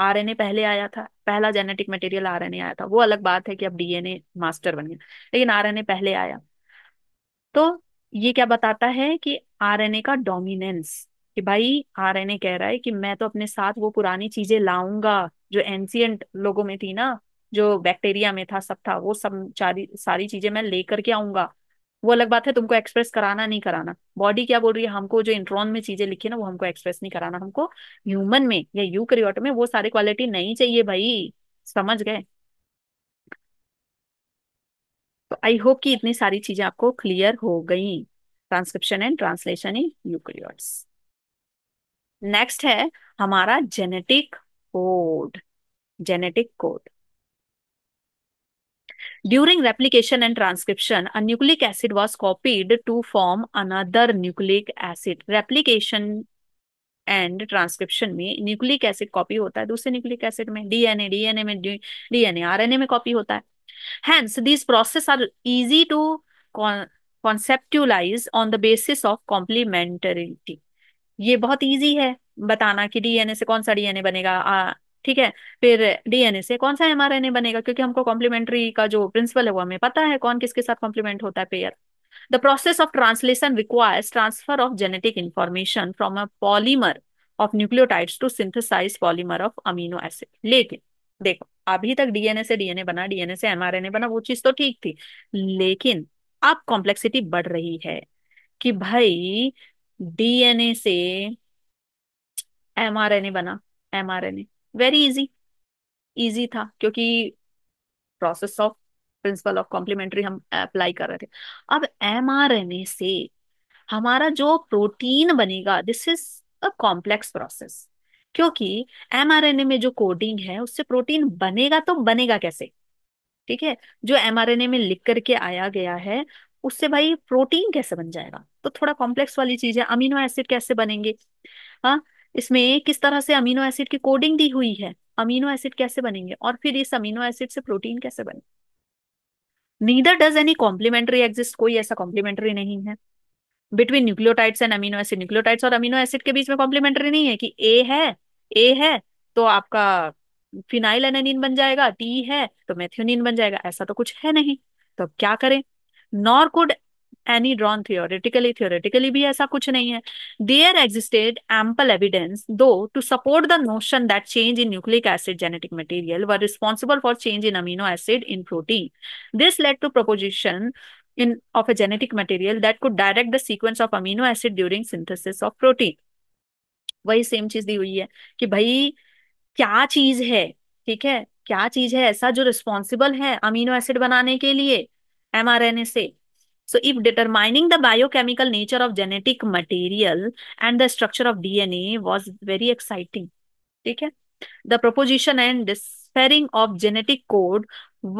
RNA पहले आया था, पहला जेनेटिक मटेरियल आरएनए आया था। वो अलग बात है कि अब डीएनए मास्टर बन गया, लेकिन आरएनए पहले आया। तो ये क्या बताता है कि आरएनए का डोमिनेंस, कि भाई आरएनए कह रहा है कि मैं तो अपने साथ वो पुरानी चीजें लाऊंगा जो एंशियंट लोगों में थी ना, जो बैक्टीरिया में था, सब था, वो सब सारी चीजें मैं लेकर के आऊंगा। वो अलग बात है तुमको एक्सप्रेस कराना नहीं कराना। बॉडी क्या बोल रही है, हमको जो इंट्रॉन में चीजें लिखी ना वो हमको एक्सप्रेस नहीं कराना, हमको ह्यूमन में या यूकैरियोट में वो सारी क्वालिटी नहीं चाहिए भाई, समझ गए। तो आई होप कि इतनी सारी चीजें आपको क्लियर हो गई, transcription and translation in eukaryotes. Next है हमारा genetic code. Genetic code. During replication and transcription, a nucleic acid was copied to form another nucleic acid. Replication and transcription में nucleic acid copy होता है दूसरे nucleic acid में, DNA में, DNA RNA में copy होता है। Hence, these processes are easy to conceptualize on the basis of complementarity. ये बहुत easy है बताना कि DNA से कौन सा DNA बनेगा, ठीक है, फिर डीएनए से कौन सा एमआरएनए बनेगा, क्योंकि हमको कॉम्प्लीमेंट्री का जो प्रिंसिपल है वो हमें पता है कौन किसके साथ कॉम्प्लीमेंट होता है, pair. The process of translation requires transfer of genetic information from a polymer of nucleotides to synthesise polymer of amino acid. लेकिन देखो, अभी तक डीएनए से डीएनए बना, डीएनए से एमआरएनए बना, वो चीज तो ठीक थी, लेकिन अब कॉम्प्लेक्सिटी बढ़ रही है कि भाई डीएनए से एमआरएनए बना। एमआरएनए वेरी इजी था क्योंकि process of principle of complementary हम अप्लाई कर रहे थे। अब एमआरएनए से हमारा जो प्रोटीन बनेगा, this is a complex process, क्योंकि एमआरएनए में जो कोडिंग है उससे प्रोटीन बनेगा, तो बनेगा कैसे, ठीक है, जो एमआरएनए में लिख करके आया गया है उससे भाई प्रोटीन कैसे बन जाएगा, तो थोड़ा कॉम्प्लेक्स वाली चीज है। अमीनो एसिड कैसे बनेंगे, हाँ, इसमें किस तरह से अमीनो एसिड की कोडिंग दी हुई है, अमीनो एसिड कैसे बनेंगे, और फिर इस अमीनो एसिड से प्रोटीन कैसे बने। Neither does any complementary exist, कोई ऐसा कॉम्प्लीमेंट्री नहीं है between nucleotides and amino acid. Nucleotides और अमीनो एसिड के बीच में कॉम्प्लीमेंट्री नहीं है कि ए है तो आपका फिनाइल एनानिन बन जाएगा, टी है तो मेथियोनिन बन जाएगा, ऐसा तो कुछ है नहीं। तो अब क्या करें, nor could any drawn theoretically भी ऐसा कुछ नहीं है। There existed ample evidence though to support the notion that change in nucleic acid genetic material were responsible for change in amino acid in protein. This led to proposition in of a genetic material that could direct the sequence of amino acid during synthesis of protein. वही same चीज दी हुई है कि भाई क्या चीज है, ठीक है, क्या चीज है ऐसा जो रिस्पॉन्सिबल है अमीनो एसिड बनाने के लिए एमआरएनए से। So, if determining the biochemical nature of genetic material and the structure of DNA was very exciting, ठीक है? The proposition and deciphering of genetic code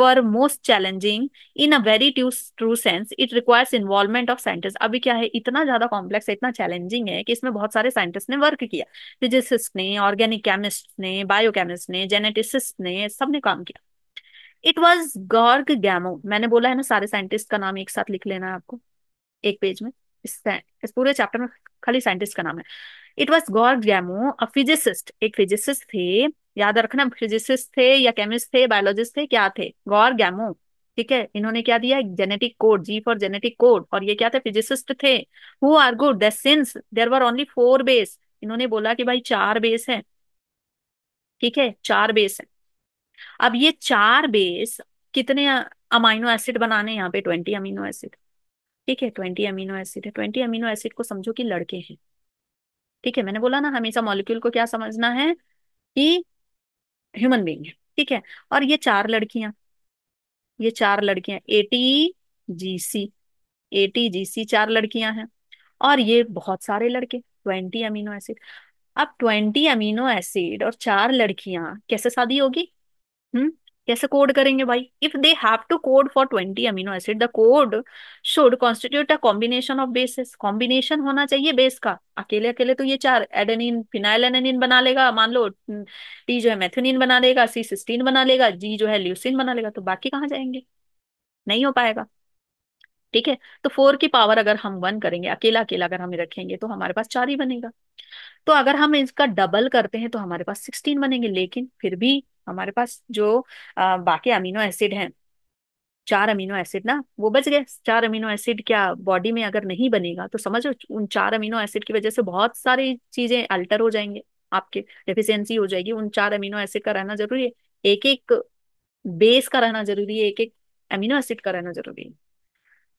were most challenging in a very true sense. It requires involvement of scientists. अभी क्या है, इतना ज्यादा complex है, इतना challenging है कि इसमें बहुत सारे साइंटिस्ट ने वर्क किया, फिजिसिस्ट ने, ऑर्गेनिक केमिस्ट ने, बायोकेमिस्ट ने, जेनेटिसिस्ट ने, सबने काम किया। इट वॉज गॉर्ग गैमो, मैंने बोला है ना सारे साइंटिस्ट का नाम एक साथ लिख लेना है आपको एक पेज में, इस पूरे चैप्टर में खाली साइंटिस्ट का नाम है। इट वॉज गॉर्ग गैमो, अ फिजिसिस्ट, एक फिजिसिस्ट थे, याद रखना, फिजिसिस्ट थे या केमिस्ट थे, बायोलॉजिस्ट थे, क्या थे, गॉर्ग गैमो, ठीक है। इन्होंने क्या दिया, genetic code, G for genetic code, और ये क्या थे, फिजिसिस्ट थे। Who argued that since there were only 4 base, इन्होंने बोला कि भाई 4 बेस है, ठीक है, 4 बेस है। अब ये 4 बेस कितने अमीनो एसिड बनाने, यहाँ पे 20 अमीनो एसिड, ठीक है, 20 अमीनो एसिड है। 20 अमीनो एसिड को समझो कि लड़के हैं, ठीक है, मैंने बोला ना हमेशा मॉलिक्यूल को क्या समझना है कि ह्यूमन बीइंग है, ठीक है। और ये 4 लड़कियां, ये 4 लड़कियां, एटीजीसी 4 लड़कियां हैं, और ये बहुत सारे लड़के, 20 अमीनो एसिड। अब 20 अमीनो एसिड और 4 लड़कियां, कैसे शादी होगी, कैसे कोड करेंगे भाई। If they have to code for 20 amino acid, the code should constitute a combination of bases, combination होना चाहिए बेस का। अकेले अकेले तो ये 4 एडेनिन फिनाइल एडेनिन बना लेगा, मान लो टी जो है मेथियोनिन बना लेगा, सी सिस्टीन बना लेगा, जी जो है ल्यूसिन बना लेगा, तो बाकी कहाँ जाएंगे, नहीं हो पाएगा, ठीक है। तो 4 की पावर अगर हम 1 करेंगे, अकेला अकेला अगर हम रखेंगे तो हमारे पास 4 ही बनेगा, तो अगर हम इसका डबल करते हैं तो हमारे पास 16 बनेंगे। लेकिन फिर भी हमारे पास जो बाकी अमीनो एसिड हैं चार अमीनो एसिड ना वो बच गए। चार अमीनो एसिड क्या बॉडी में अगर नहीं बनेगा तो समझो उन चार अमीनो एसिड की वजह से बहुत सारी चीजें अल्टर हो जाएंगे, आपके डेफिशिएंसी हो जाएगी। उन चार अमीनो एसिड का रहना जरूरी है, एक एक बेस का रहना जरूरी है, एक एक अमीनो एसिड का रहना जरूरी है।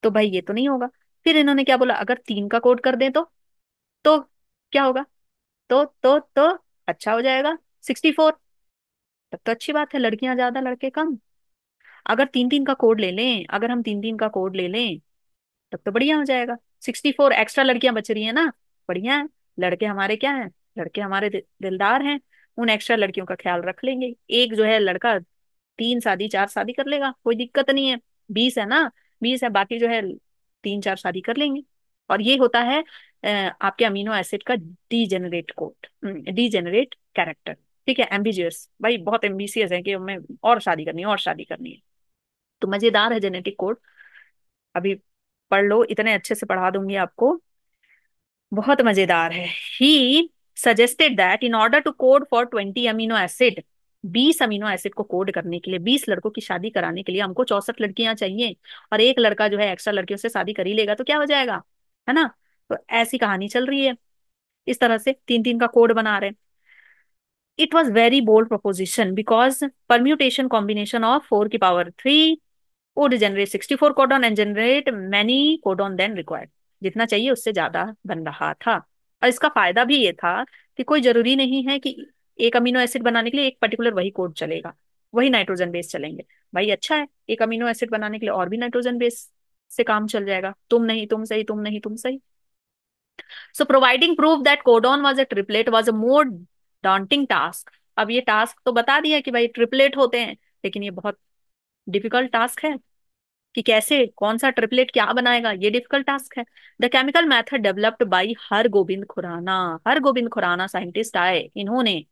तो भाई ये तो नहीं होगा। फिर इन्होंने क्या बोला, अगर 3 का कोड कर दें तो क्या होगा, तो अच्छा हो जाएगा 64। तब तो अच्छी बात है, लड़कियां ज्यादा लड़के कम। अगर 3-3 का कोड ले लें, अगर हम 3-3 का कोड ले लें तब तो बढ़िया हो जाएगा 64। एक्स्ट्रा लड़कियां बच रही है ना, बढ़िया है। लड़के हमारे क्या है, लड़के हमारे दिलदार हैं, उन एक्स्ट्रा लड़कियों का ख्याल रख लेंगे। एक जो है लड़का 3 शादी 4 शादी कर लेगा, कोई दिक्कत नहीं है। 20 है ना, 20 है, बाकी जो है 3-4 शादी कर लेंगे। और ये होता है आपके अमीनो एसिड का डीजेनरेट कोड, डीजेनरेट कैरेक्टर। ठीक है, एम्बिजियस भाई, बहुत एम्बिशियस है कि हमें और शादी करनी है, और शादी करनी है। तो मजेदार है जेनेटिक कोड, अभी पढ़ लो, इतने अच्छे से पढ़ा दूंगी आपको, बहुत मजेदार है। He suggested that in order to code for 20 amino acid, 20 amino acid को कोड करने के लिए, 20 लड़कों की शादी कराने के लिए हमको 64 लड़कियां चाहिए, और एक लड़का जो है एक्स्ट्रा लड़कियों से शादी कर ही लेगा तो क्या हो जाएगा, है ना। तो ऐसी कहानी चल रही है, इस तरह से 3-3 का कोड बना रहे। It was very bold proposition because permutation combination of 4 की power 3 would generate 64 codon and generate many codon than required. जितना चाहिए उससे ज्यादा बन रहा था। और इसका फायदा भी ये था कि कोई जरूरी नहीं है कि एक अमीनो एसिड बनाने के लिए एक पर्टिकुलर वही कोड चलेगा, वही नाइट्रोजन बेस चलेंगे। भाई अच्छा है, एक अमीनो एसिड बनाने के लिए और भी नाइट्रोजन बेस से काम चल जाएगा। तुम नहीं तुम सही, तुम नहीं तुम सही। So providing proof that codon was a triplet was a more daunting task. अब ये टास्क तो बता दिया कि भाई ट्रिपलेट होते हैं, लेकिन ये बहुत डिफिकल्ट टास्क है कि कैसे, कौन सा ट्रिपलेट क्या बनाएगा, ये डिफिकल्ट टास्क है। The chemical method developed by Hargobind Khorana, Hargobind Khorana scientist आए, इन्होंने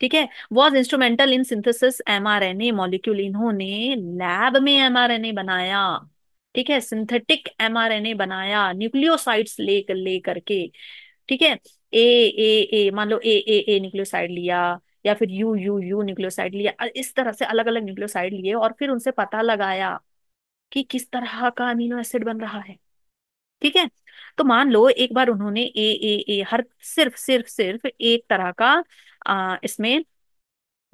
ठीक है was instrumental in synthesis mRNA molecule. इन्होंने लैब में एमआरएनए बनाया, ठीक है, सिंथेटिक एमआरएनए बनाया, न्यूक्लियोसाइड्स ले करके ठीक है। ए मान लो ए न्यूक्लियोसाइड लिया, या फिर यू न्यूक्लियोसाइड लिया, इस तरह से अलग अलग न्यूक्लियोसाइड लिए, और फिर उनसे पता लगाया कि किस तरह का अमीनो एसिड बन रहा है। ठीक है, तो मान लो एक बार उन्होंने ए हर सिर्फ एक तरह का इसमें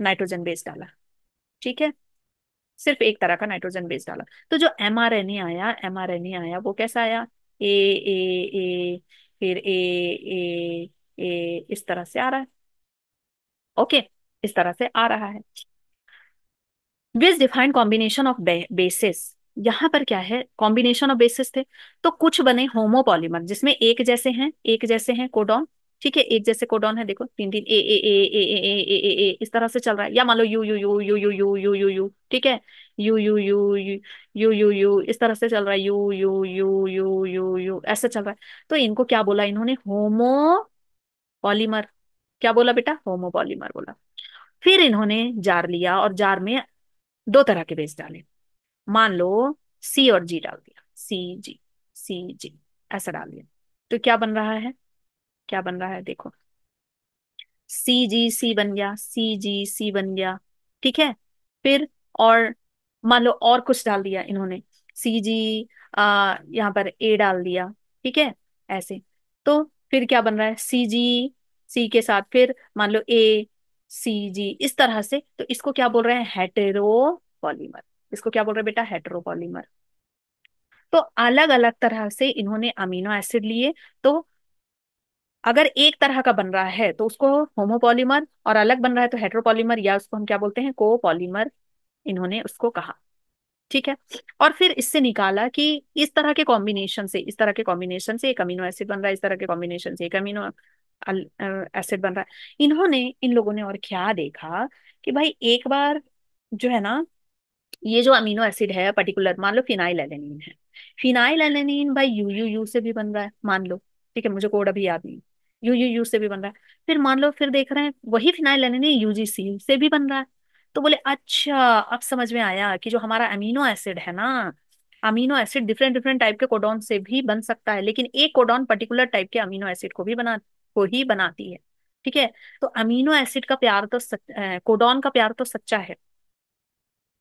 नाइट्रोजन बेस डाला, ठीक है, सिर्फ एक तरह का नाइट्रोजन बेस डाला। तो जो एमआरएनए आया वो कैसा आया, ए फिर ए इस तरह से आ रहा है। ओके, इस तरह से आ रहा है। With defined combination of bases, यहाँ पर क्या है कॉम्बिनेशन ऑफ बेसिस थे, तो कुछ बने होमोपॉलीमर जिसमें एक जैसे हैं कोडॉन, ठीक है, एक जैसे कोडॉन है। देखो 3-3 ए ए ए ए ए ए ए ए इस तरह से चल रहा है, या मान लो U U U U U U U U U, ठीक है, U U U U U U इस तरह से चल रहा है, U U U U U U ऐसे चल रहा है। तो इनको क्या बोला इन्होंने, होमोपॉलीमर। क्या बोला बेटा, होमोपॉलीमर बोला। फिर इन्होंने जार लिया और जार में 2 तरह के बेस डाले, मान लो सी और जी डाल दिया, सी जी ऐसा डाल दिया। तो क्या बन रहा है देखो, सी जी सी बन गया, ठीक है। फिर और मान लो और कुछ डाल दिया इन्होंने, सी जी यहाँ पर ए डाल दिया, ठीक है, ऐसे। तो फिर क्या बन रहा है, सी जी सी के साथ फिर मान लो ए सी जी इस तरह से। तो इसको क्या बोल रहे हैं, हेटेरोपॉलीमर। इसको क्या बोल रहे हैं बेटा, हेटेरोपॉलीमर। तो अलग अलग तरह से इन्होंने अमीनो एसिड लिए, तो अगर एक तरह का बन रहा है तो उसको होमोपॉलीमर, और अलग बन रहा है तो हेटेरोपॉलीमर, या उसको हम क्या बोलते हैं, कोपॉलीमर, इन्होंने उसको कहा, ठीक है। और फिर इससे निकाला कि इस तरह के कॉम्बिनेशन से एक अमीनो एसिड बन रहा है, इस तरह के कॉम्बिनेशन से एक अमीनो एसिड बन रहा है। इन लोगों ने और क्या देखा कि भाई एक बार जो है ना, ये जो अमीनो एसिड है पर्टिकुलर, मान लो फिनाइलएलेनिन है, फिनाइलएलेनिन भाई यूयूयू से भी बन रहा है, मान लो, ठीक है, मुझे कोड अभी याद नहीं, यूयूयू से भी बन रहा है। फिर मान लो फिर देख रहे हैं वही फिनाइलएलेनिन यूजीसी से भी बन रहा है। तो बोले अच्छा, अब समझ में आया कि जो हमारा अमीनो एसिड है ना, amino acid different different type के कोडॉन से भी बन सकता है, लेकिन एक कोडॉन पर्टिकुलर टाइप के अमीनो एसिड को ही बनाती है, ठीक है। तो अमीनो एसिड का प्यार तो कोडॉन का प्यार तो सच्चा है,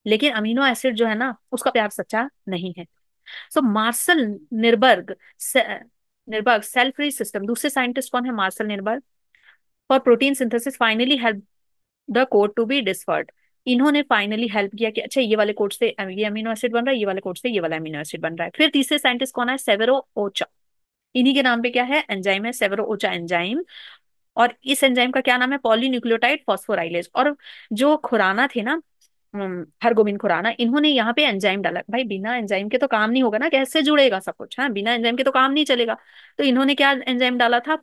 लेकिन अमीनो एसिड जो है ना उसका प्यार सच्चा नहीं है। So Marshall Nirenberg cell free system, दूसरे साइंटिस्ट कौन है? Marshall Nirenberg. For protein synthesis finally help the code to be deciphered, इन्होंने फाइनली हेल्प किया कि अच्छा ये वाले कोड से ये अमीनो एसिड बन रहा है, ये वाले कोड से ये वाला अमीनो एसिड बन रहा है। फिर तीसरे साइंटिस्ट कौन है? Severo Ochoa. इन्हीं के नाम पे क्या है? एंजाइम है, सेवेरो ओचा एंजाइम। और इस एंजाइम का क्या नाम है? Polynucleotide phosphorylase. और जो खुराना थे ना, हरगोबिंद खुराना, इन्होंने यहाँ पे एंजाइम डाला। भाई बिना एंजाइम के तो काम नहीं होगा ना, कैसे जुड़ेगा सब कुछ, हाँ बिना एंजाइम के तो काम नहीं चलेगा। तो इन्होंने क्या एंजाइम डाला था?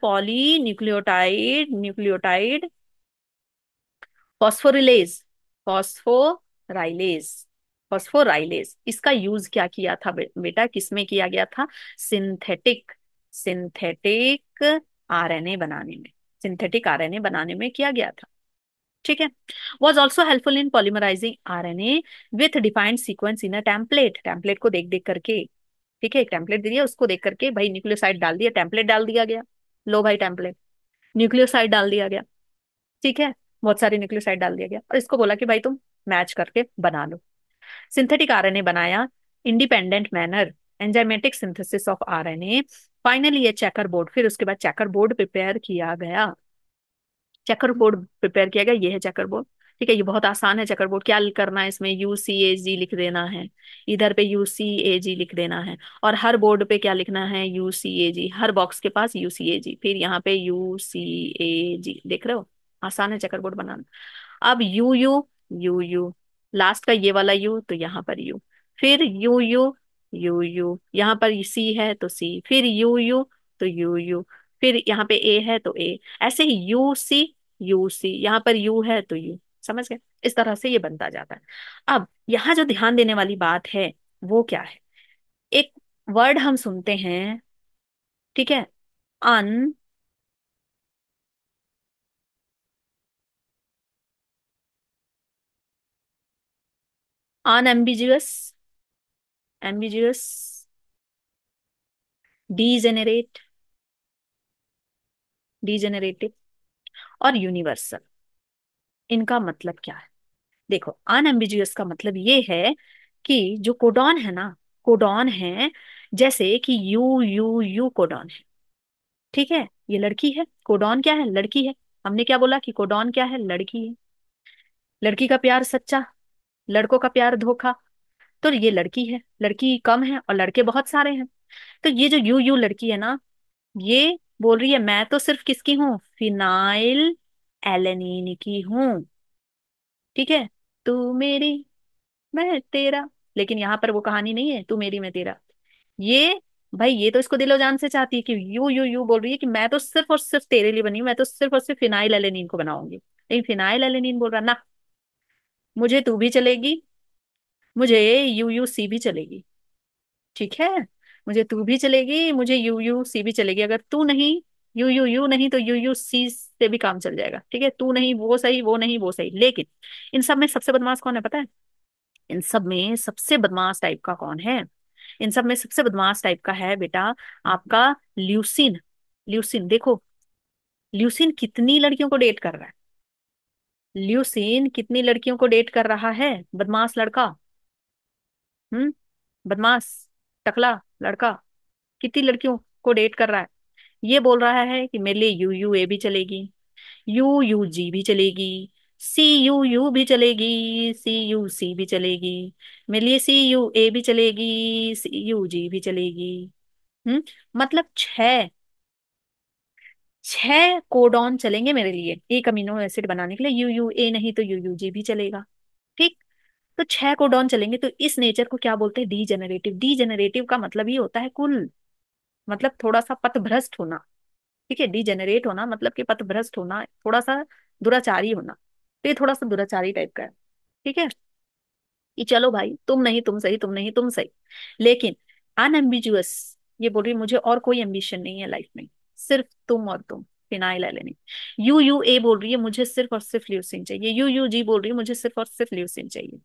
Nucleotide phosphorylase. इसका यूज क्या किया था बेटा, किसमें किया गया था? सिंथेटिक आरएनए बनाने में, सिंथेटिक आरएनए बनाने में किया गया था। ठीक है। Was also helpful in polymerising RNA with defined sequence in a template. Template को देख देख करके, ठीक है, एक टेम्पलेट दे दिया, उसको देख करके भाई न्यूक्लियोसाइड डाल दिया, टेम्पलेट डाल दिया गया, लो भाई टेम्पलेट, न्यूक्लियोसाइड डाल दिया गया, ठीक है, बहुत सारे न्यूक्लियोसाइड डाल दिया गया, और इसको बोला कि भाई तुम मैच करके बना लो। सिंथेटिक आरएनए बनाया independent manner, enzymatic synthesis of RNA. Finally ये चेकर बोर्ड, फिर उसके बाद चेकर बोर्ड प्रिपेयर किया गया, चेकर बोर्ड प्रिपेयर किया गया। ये है चेकर बोर्ड, ठीक है, ये बहुत आसान है। चेकर बोर्ड क्या करना है? इसमें UCAG लिख देना है, इधर पे UCAG लिख देना है, और हर बोर्ड पे क्या लिखना है? UCAG, हर बॉक्स के पास UCAG, फिर यहाँ पे UCAG। देख रहे हो, आसान है चेकर बोर्ड बनाना। अब U लास्ट का ये वाला U, तो यहाँ पर U, फिर U, यहाँ पर C है तो C, फिर U तो U, फिर यहाँ पे A है तो A, ऐसे ही U C, यहाँ पर U है तो U। समझ गए, इस तरह से ये बनता जाता है। अब यहाँ जो ध्यान देने वाली बात है वो क्या है? एक वर्ड हम सुनते हैं, ठीक है, ambiguous, degenerative और यूनिवर्सल। इनका मतलब क्या है? देखो, अनएम्बिगुअस का मतलब ये है कि जो कोडॉन है ना, कोडॉन है जैसे कि U कोडॉन है, ठीक है, ये लड़की है। कोडॉन क्या है? लड़की है। हमने क्या बोला कि कोडॉन क्या है? लड़की है। लड़की का प्यार सच्चा, लड़कों का प्यार धोखा। तो ये लड़की है, लड़की कम है और लड़के बहुत सारे हैं। तो ये जो यू लड़की है ना, ये बोल रही है मैं तो सिर्फ किसकी हूँ? फिनाइल एलेनिन की हूँ, ठीक है, तू मेरी मैं तेरा। लेकिन यहाँ पर वो कहानी नहीं है, तू मेरी मैं तेरा। ये भाई, ये तो इसको दिलो जान से चाहती है कि यू बोल रही है कि मैं तो सिर्फ और सिर्फ तेरे लिए बनी हूँ, मैं तो सिर्फ और सिर्फ फिनाइल एलेनिन को बनाऊंगी। लेकिन फिनाइल एलेनिन बोल रहा ना, मुझे तू भी चलेगी, मुझे UUC भी चलेगी, ठीक है, मुझे तू भी चलेगी, मुझे UUC भी चलेगी। अगर तू नहीं, यू नहीं तो UUC से भी काम चल जाएगा, ठीक है, तू नहीं वो सही, वो नहीं वो सही। लेकिन इन सब में सबसे बदमाश कौन है पता है? इन सब में सबसे बदमाश टाइप का कौन है? इन सब में सबसे बदमाश टाइप का है बेटा आपका ल्यूसिन। ल्यूसिन देखो, ल्यूसिन कितनी लड़कियों को डेट कर रहा है? ल्यूसिन कितनी लड़कियों को डेट कर रहा है? बदमाश लड़का, बदमाश टकला लड़का कितनी लड़कियों को डेट कर रहा है। ये बोल रहा है कि मेरे लिए UUA भी चलेगी, UUG भी चलेगी, CUU भी चलेगी, CUC भी चलेगी, मेरे लिए CUA भी चलेगी, CUG भी चलेगी। मतलब छह कोडॉन चलेंगे मेरे लिए एक अमीनो एसिड बनाने के लिए। UUA नहीं तो UUG भी चलेगा, ठीक, तो 6 कोडॉन चलेंगे। तो इस नेचर को क्या बोलते हैं? डीजेनरेटिव। डीजेनरेटिव का मतलब ही होता है कुल, मतलब थोड़ा सा पथभ्रष्ट होना, ठीक है, डीजेनरेट होना मतलब कि पथभ्रष्ट होना, थोड़ा सा दुराचारी होना। तो ये थोड़ा सा दुराचारी टाइप का है, ठीक है, कि चलो भाई तुम नहीं तुम सही, तुम नहीं तुम सही। लेकिन अनएम्बिगुअस ये बोल रही मुझे और कोई एम्बिशन नहीं है लाइफ में, सिर्फ तुम और तुम, फिनाइल एलेनिन। UUA बोल रही है मुझे सिर्फ और सिर्फ ल्यूसिन चाहिए, UUG बोल रही है मुझे सिर्फ और सिर्फ ल्यूसिन चाहिए।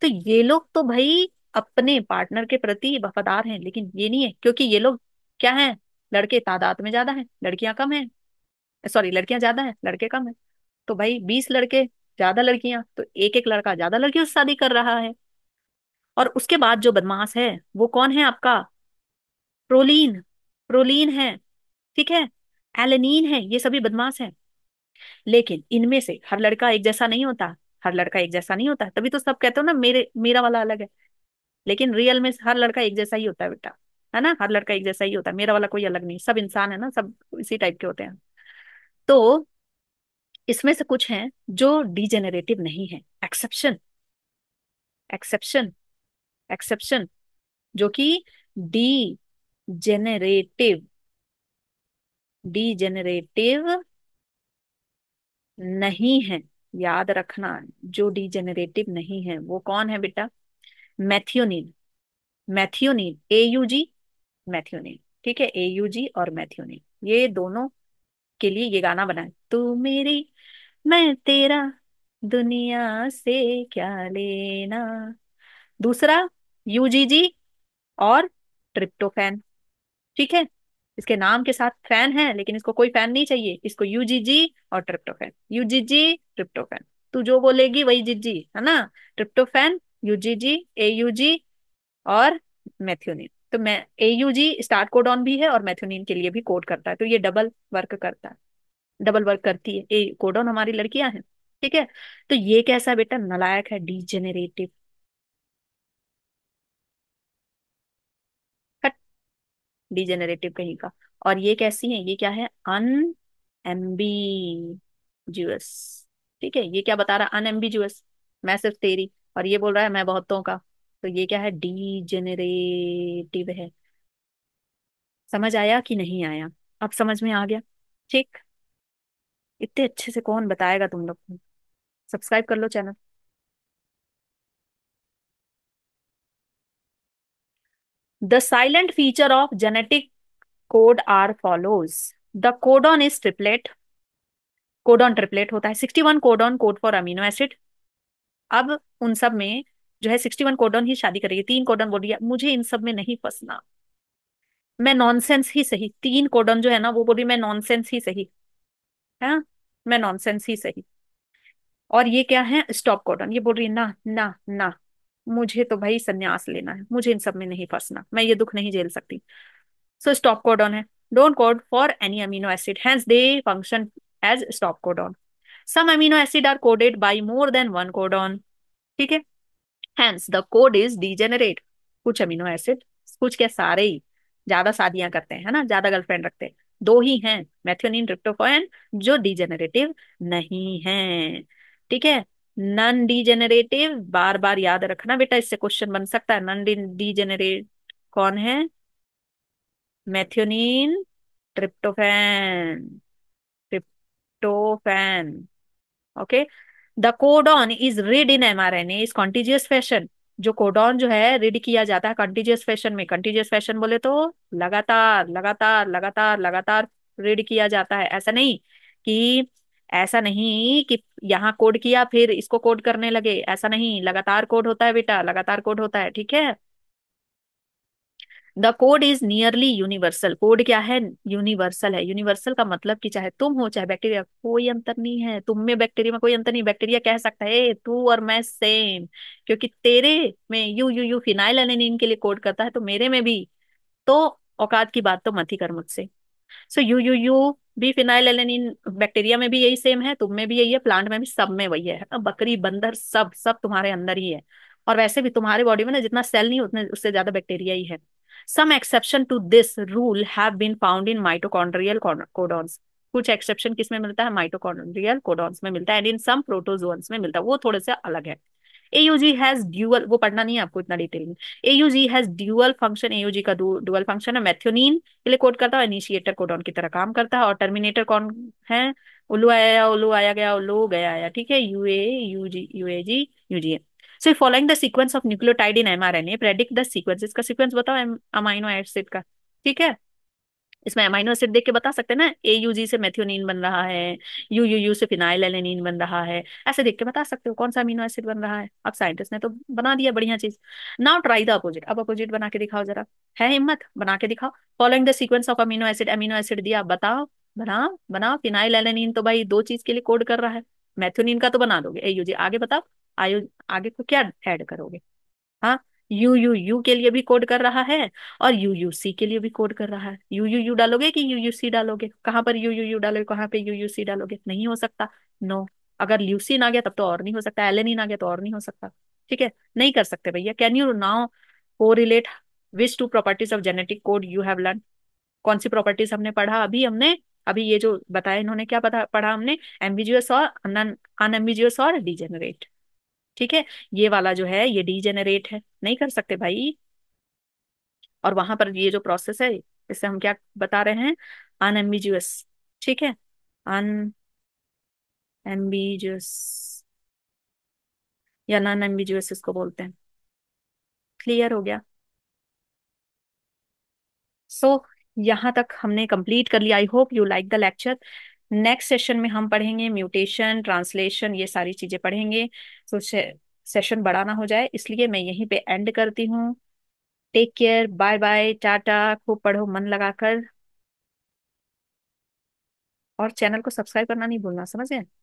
तो ये लोग तो भाई अपने पार्टनर के प्रति वफादार हैं, लेकिन ये नहीं है, क्योंकि ये लोग क्या हैं? लड़के तादाद में ज्यादा हैं, लड़कियां कम हैं, सॉरी लड़कियां ज्यादा हैं, लड़के कम हैं। तो भाई 20 लड़के ज्यादा लड़कियां, तो एक एक लड़का ज्यादा लड़कियों से शादी कर रहा है। और उसके बाद जो बदमाश है वो कौन है आपका? प्रोलीन, प्रोलीन है, ठीक है, एलेनीन है, ये सभी बदमाश है। लेकिन इनमें से हर लड़का एक जैसा नहीं होता, हर लड़का एक जैसा नहीं होता, तभी तो सब कहते हो ना मेरा वाला अलग है। लेकिन रियल में हर लड़का एक जैसा ही होता है बेटा, है ना, हर लड़का एक जैसा ही होता है, मेरा वाला कोई अलग नहीं, सब इंसान है ना, सब इसी टाइप के होते हैं। तो इसमें से कुछ हैं जो डिजेनरेटिव नहीं है, एक्सेप्शन, एक्सेप्शन, एक्सेप्शन जो कि डिजेनरेटिव, डिजेनरेटिव नहीं है, याद रखना, जो डिजेनरेटिव नहीं है वो कौन है बेटा? मैथियोनिन, मैथियोनिन, एयूजी, मैथियोनिन, ठीक है, एयूजी और मैथियोनिन, ये दोनों के लिए ये गाना बना है। तू मेरी मैं तेरा दुनिया से क्या लेना। दूसरा यूजीजी और ट्रिप्टोफैन, ठीक है, इसके नाम के साथ फैन है लेकिन इसको कोई फैन नहीं चाहिए, इसको यूजीजी और ट्रिप्टोफैन, यूजीजी ट्रिप्टोफैन, तू जो बोलेगी वही जीजी, है ना, ट्रिप्टोफैन, यूजीजी, एयूजी और मैथियोनिन। तो मैं एयूजी स्टार्ट कोडॉन भी है और मैथियोनिन के लिए भी कोड करता है, तो ये डबल वर्क करता है, डबल वर्क करती है। ए कोडॉन हमारी लड़कियां हैं, ठीक है, तो ये कैसा है बेटा? नालायक है, डिजेनरेटिव। डिजेनरेटिव कहीं का। और ये कैसी है? ये क्या है? अनएम्बिजुअस, ठीक है, ये क्या बता रहा है? अनएम्बिजुअस, मैं सिर्फ तेरी, और ये बोल रहा है मैं बहुतों का, तो ये क्या है? डिजेनरेटिव है। समझ आया कि नहीं आया? अब समझ में आ गया, ठीक। इतने अच्छे से कौन बताएगा तुम लोग को? सब्सक्राइब कर लो channel. The silent feature of genetic code are follows. The codon is triplet. Codon triplet होता है। 61 codon code for amino acid. अब उन सब में जो है 61 codon ही शादी करेगी। 3 codon बोल रही है मुझे इन सब में नहीं फंसना, मैं नॉनसेंस ही सही। 3 codon जो है ना वो बोल रही मैं नॉनसेंस ही सही, है मैं नॉनसेंस ही सही। और ये क्या है? स्टॉप codon, ये बोल रही है ना ना ना मुझे तो भाई सन्यास लेना है, मुझे इन सब में नहीं फंसना, मैं ये दुख नहीं झेल सकती। सो स्टॉप कोडॉन है, don't code for any amino acid, hence they function as stop codon. Some amino acid are coded by more than one codon, ठीक है, hence the code is degenerate. कुछ अमीनो एसिड, कुछ क्या सारे ही ज्यादा शादियां करते हैं, है ना, ज्यादा गर्लफ्रेंड रखते हैं। दो ही हैं, मैथियोनिन, ट्रिप्टोफैन, जो डिजेनरेटिव नहीं है, ठीक है। नॉन डिजेनरेटिव बार बार याद रखना बेटा, इससे क्वेश्चन बन सकता है। नॉन डिजेनरेट कौन है? Methionine, tryptophan, tryptophan, okay. The codon is read in mRNA is contiguous fashion. जो कोडॉन जो है रीड किया जाता है कॉन्टिजियस फैशन में। कॉन्टिजियस फैशन बोले तो लगातार लगातार लगातार लगातार रीड किया जाता है। ऐसा नहीं कि यहाँ कोड किया फिर इसको कोड करने लगे, ऐसा नहीं, लगातार कोड होता है बेटा, लगातार कोड होता है, ठीक है। The code is nearly universal. Code क्या है? यूनिवर्सल है। यूनिवर्सल का मतलब कि चाहे तुम हो चाहे बैक्टीरिया, कोई अंतर नहीं है, तुम में बैक्टीरिया में कोई अंतर नहीं। बैक्टीरिया कह सकता है तू और मैं सेम, क्योंकि तेरे में यू यू यू फिनाइलएलेनिन के लिए कोड करता है तो मेरे में भी, तो औकात की बात तो मत ही कर मुझसे। So U U U be phenylalanine bacteria में भी यही सेम है, तुम में भी यही है, प्लांट में भी, सब में वही है। बकरी बंदर सब सब तुम्हारे अंदर ही है, और वैसे भी तुम्हारे बॉडी में ना जितना सेल नहीं उतने उससे ज्यादा बैक्टीरिया ही है। Some exception to this rule have been found in mitochondrial codons. कुछ एक्सेप्शन किसमें मिलता है? माइटोकॉन्ड्रियल कोडॉन्स में मिलता है, एंड इन सम प्रोटोजोन्स में मिलता है, वो थोड़े से अलग है। एयूजी हैज ड्यूअल, वो पढ़ना नहीं है आपको इतना डिटेल में। AUG has dual function, AUG का ड्यूअल फंक्शन है। मैथियोनिन के लिए कोड करता है, इनिशिएटर कोडॉन की तरह काम करता है। और टर्मिनेटर कौन है? उल्लू आया, उल्लू आया गया, उल्लू गया आया, ठीक है, UA UG UAG UG. So following the sequence of nucleotide in mRNA predict the sequence. इसका सीक्वेंस बताओ अमाइनो एसिड का, ठीक है, इसमें अमाइनो एसिड देख के बता सकते हैं ना, एयूजी से मैथियोनिन बन रहा है, यूयूयू से फिनाइलएलेनिन बन रहा है, ऐसे देख के बता सकते हो कौन सा अमीनो एसिड बन रहा है। अब साइंटिस्ट ने तो बना दिया, बढ़िया चीज। नाउ ट्राई द अपोजिट, अब अपोजिट बना के दिखाओ जरा, है हिम्मत? बना के दिखाओ। Following the sequence of amino acid, amino acid दिया, बताओ बनाओ बनाओ। फिनाइलएलेनिन तो भाई दो चीज के लिए कोड कर रहा है, मेथियोनिन का तो बना दोगे। एयूजी आगे बताओ, आगे को क्या ऐड करोगे? हाँ, यूयूयू के लिए भी कोड कर रहा है और यूयूसी के लिए भी कोड कर रहा है। यूयूयू डालोगे कि यूयूसी डालोगे? कहाँ पर यूयूयू डालोगे, कहाँ पे यूयूसी डालोगे? नहीं हो सकता। नो, अगर ल्यूसीन आ गया तब तो और नहीं हो सकता, एलेनिन आ गया तो और नहीं हो सकता। ठीक है, नहीं कर सकते भैया। Can you now correlate which two properties of genetic code you have learn? कौन सी प्रॉपर्टीज हमने पढ़ा? अभी ये जो बताया इन्होंने, क्या पढ़ा हमने? एम्बिजियस और अनएम्बिजियस और डीजेनरेट। ठीक है, ये वाला जो है ये डीजेनरेट है, नहीं कर सकते भाई। और वहां पर ये जो प्रोसेस है इससे हम क्या बता रहे हैं? अनएम्बिजियस। ठीक है, अनएम्बिजियस या नॉन एम्बिजियस इसको बोलते हैं। क्लियर हो गया? सो यहाँ तक हमने कंप्लीट कर लिया। I hope you like the lecture. Next session में हम पढ़ेंगे म्यूटेशन, ट्रांसलेशन, ये सारी चीजें पढ़ेंगे। तो सेशन बड़ा ना हो जाए इसलिए मैं यहीं पे एंड करती हूँ। Take care, bye bye, Tata. खूब पढ़ो मन लगाकर और चैनल को सब्सक्राइब करना नहीं भूलना, समझे?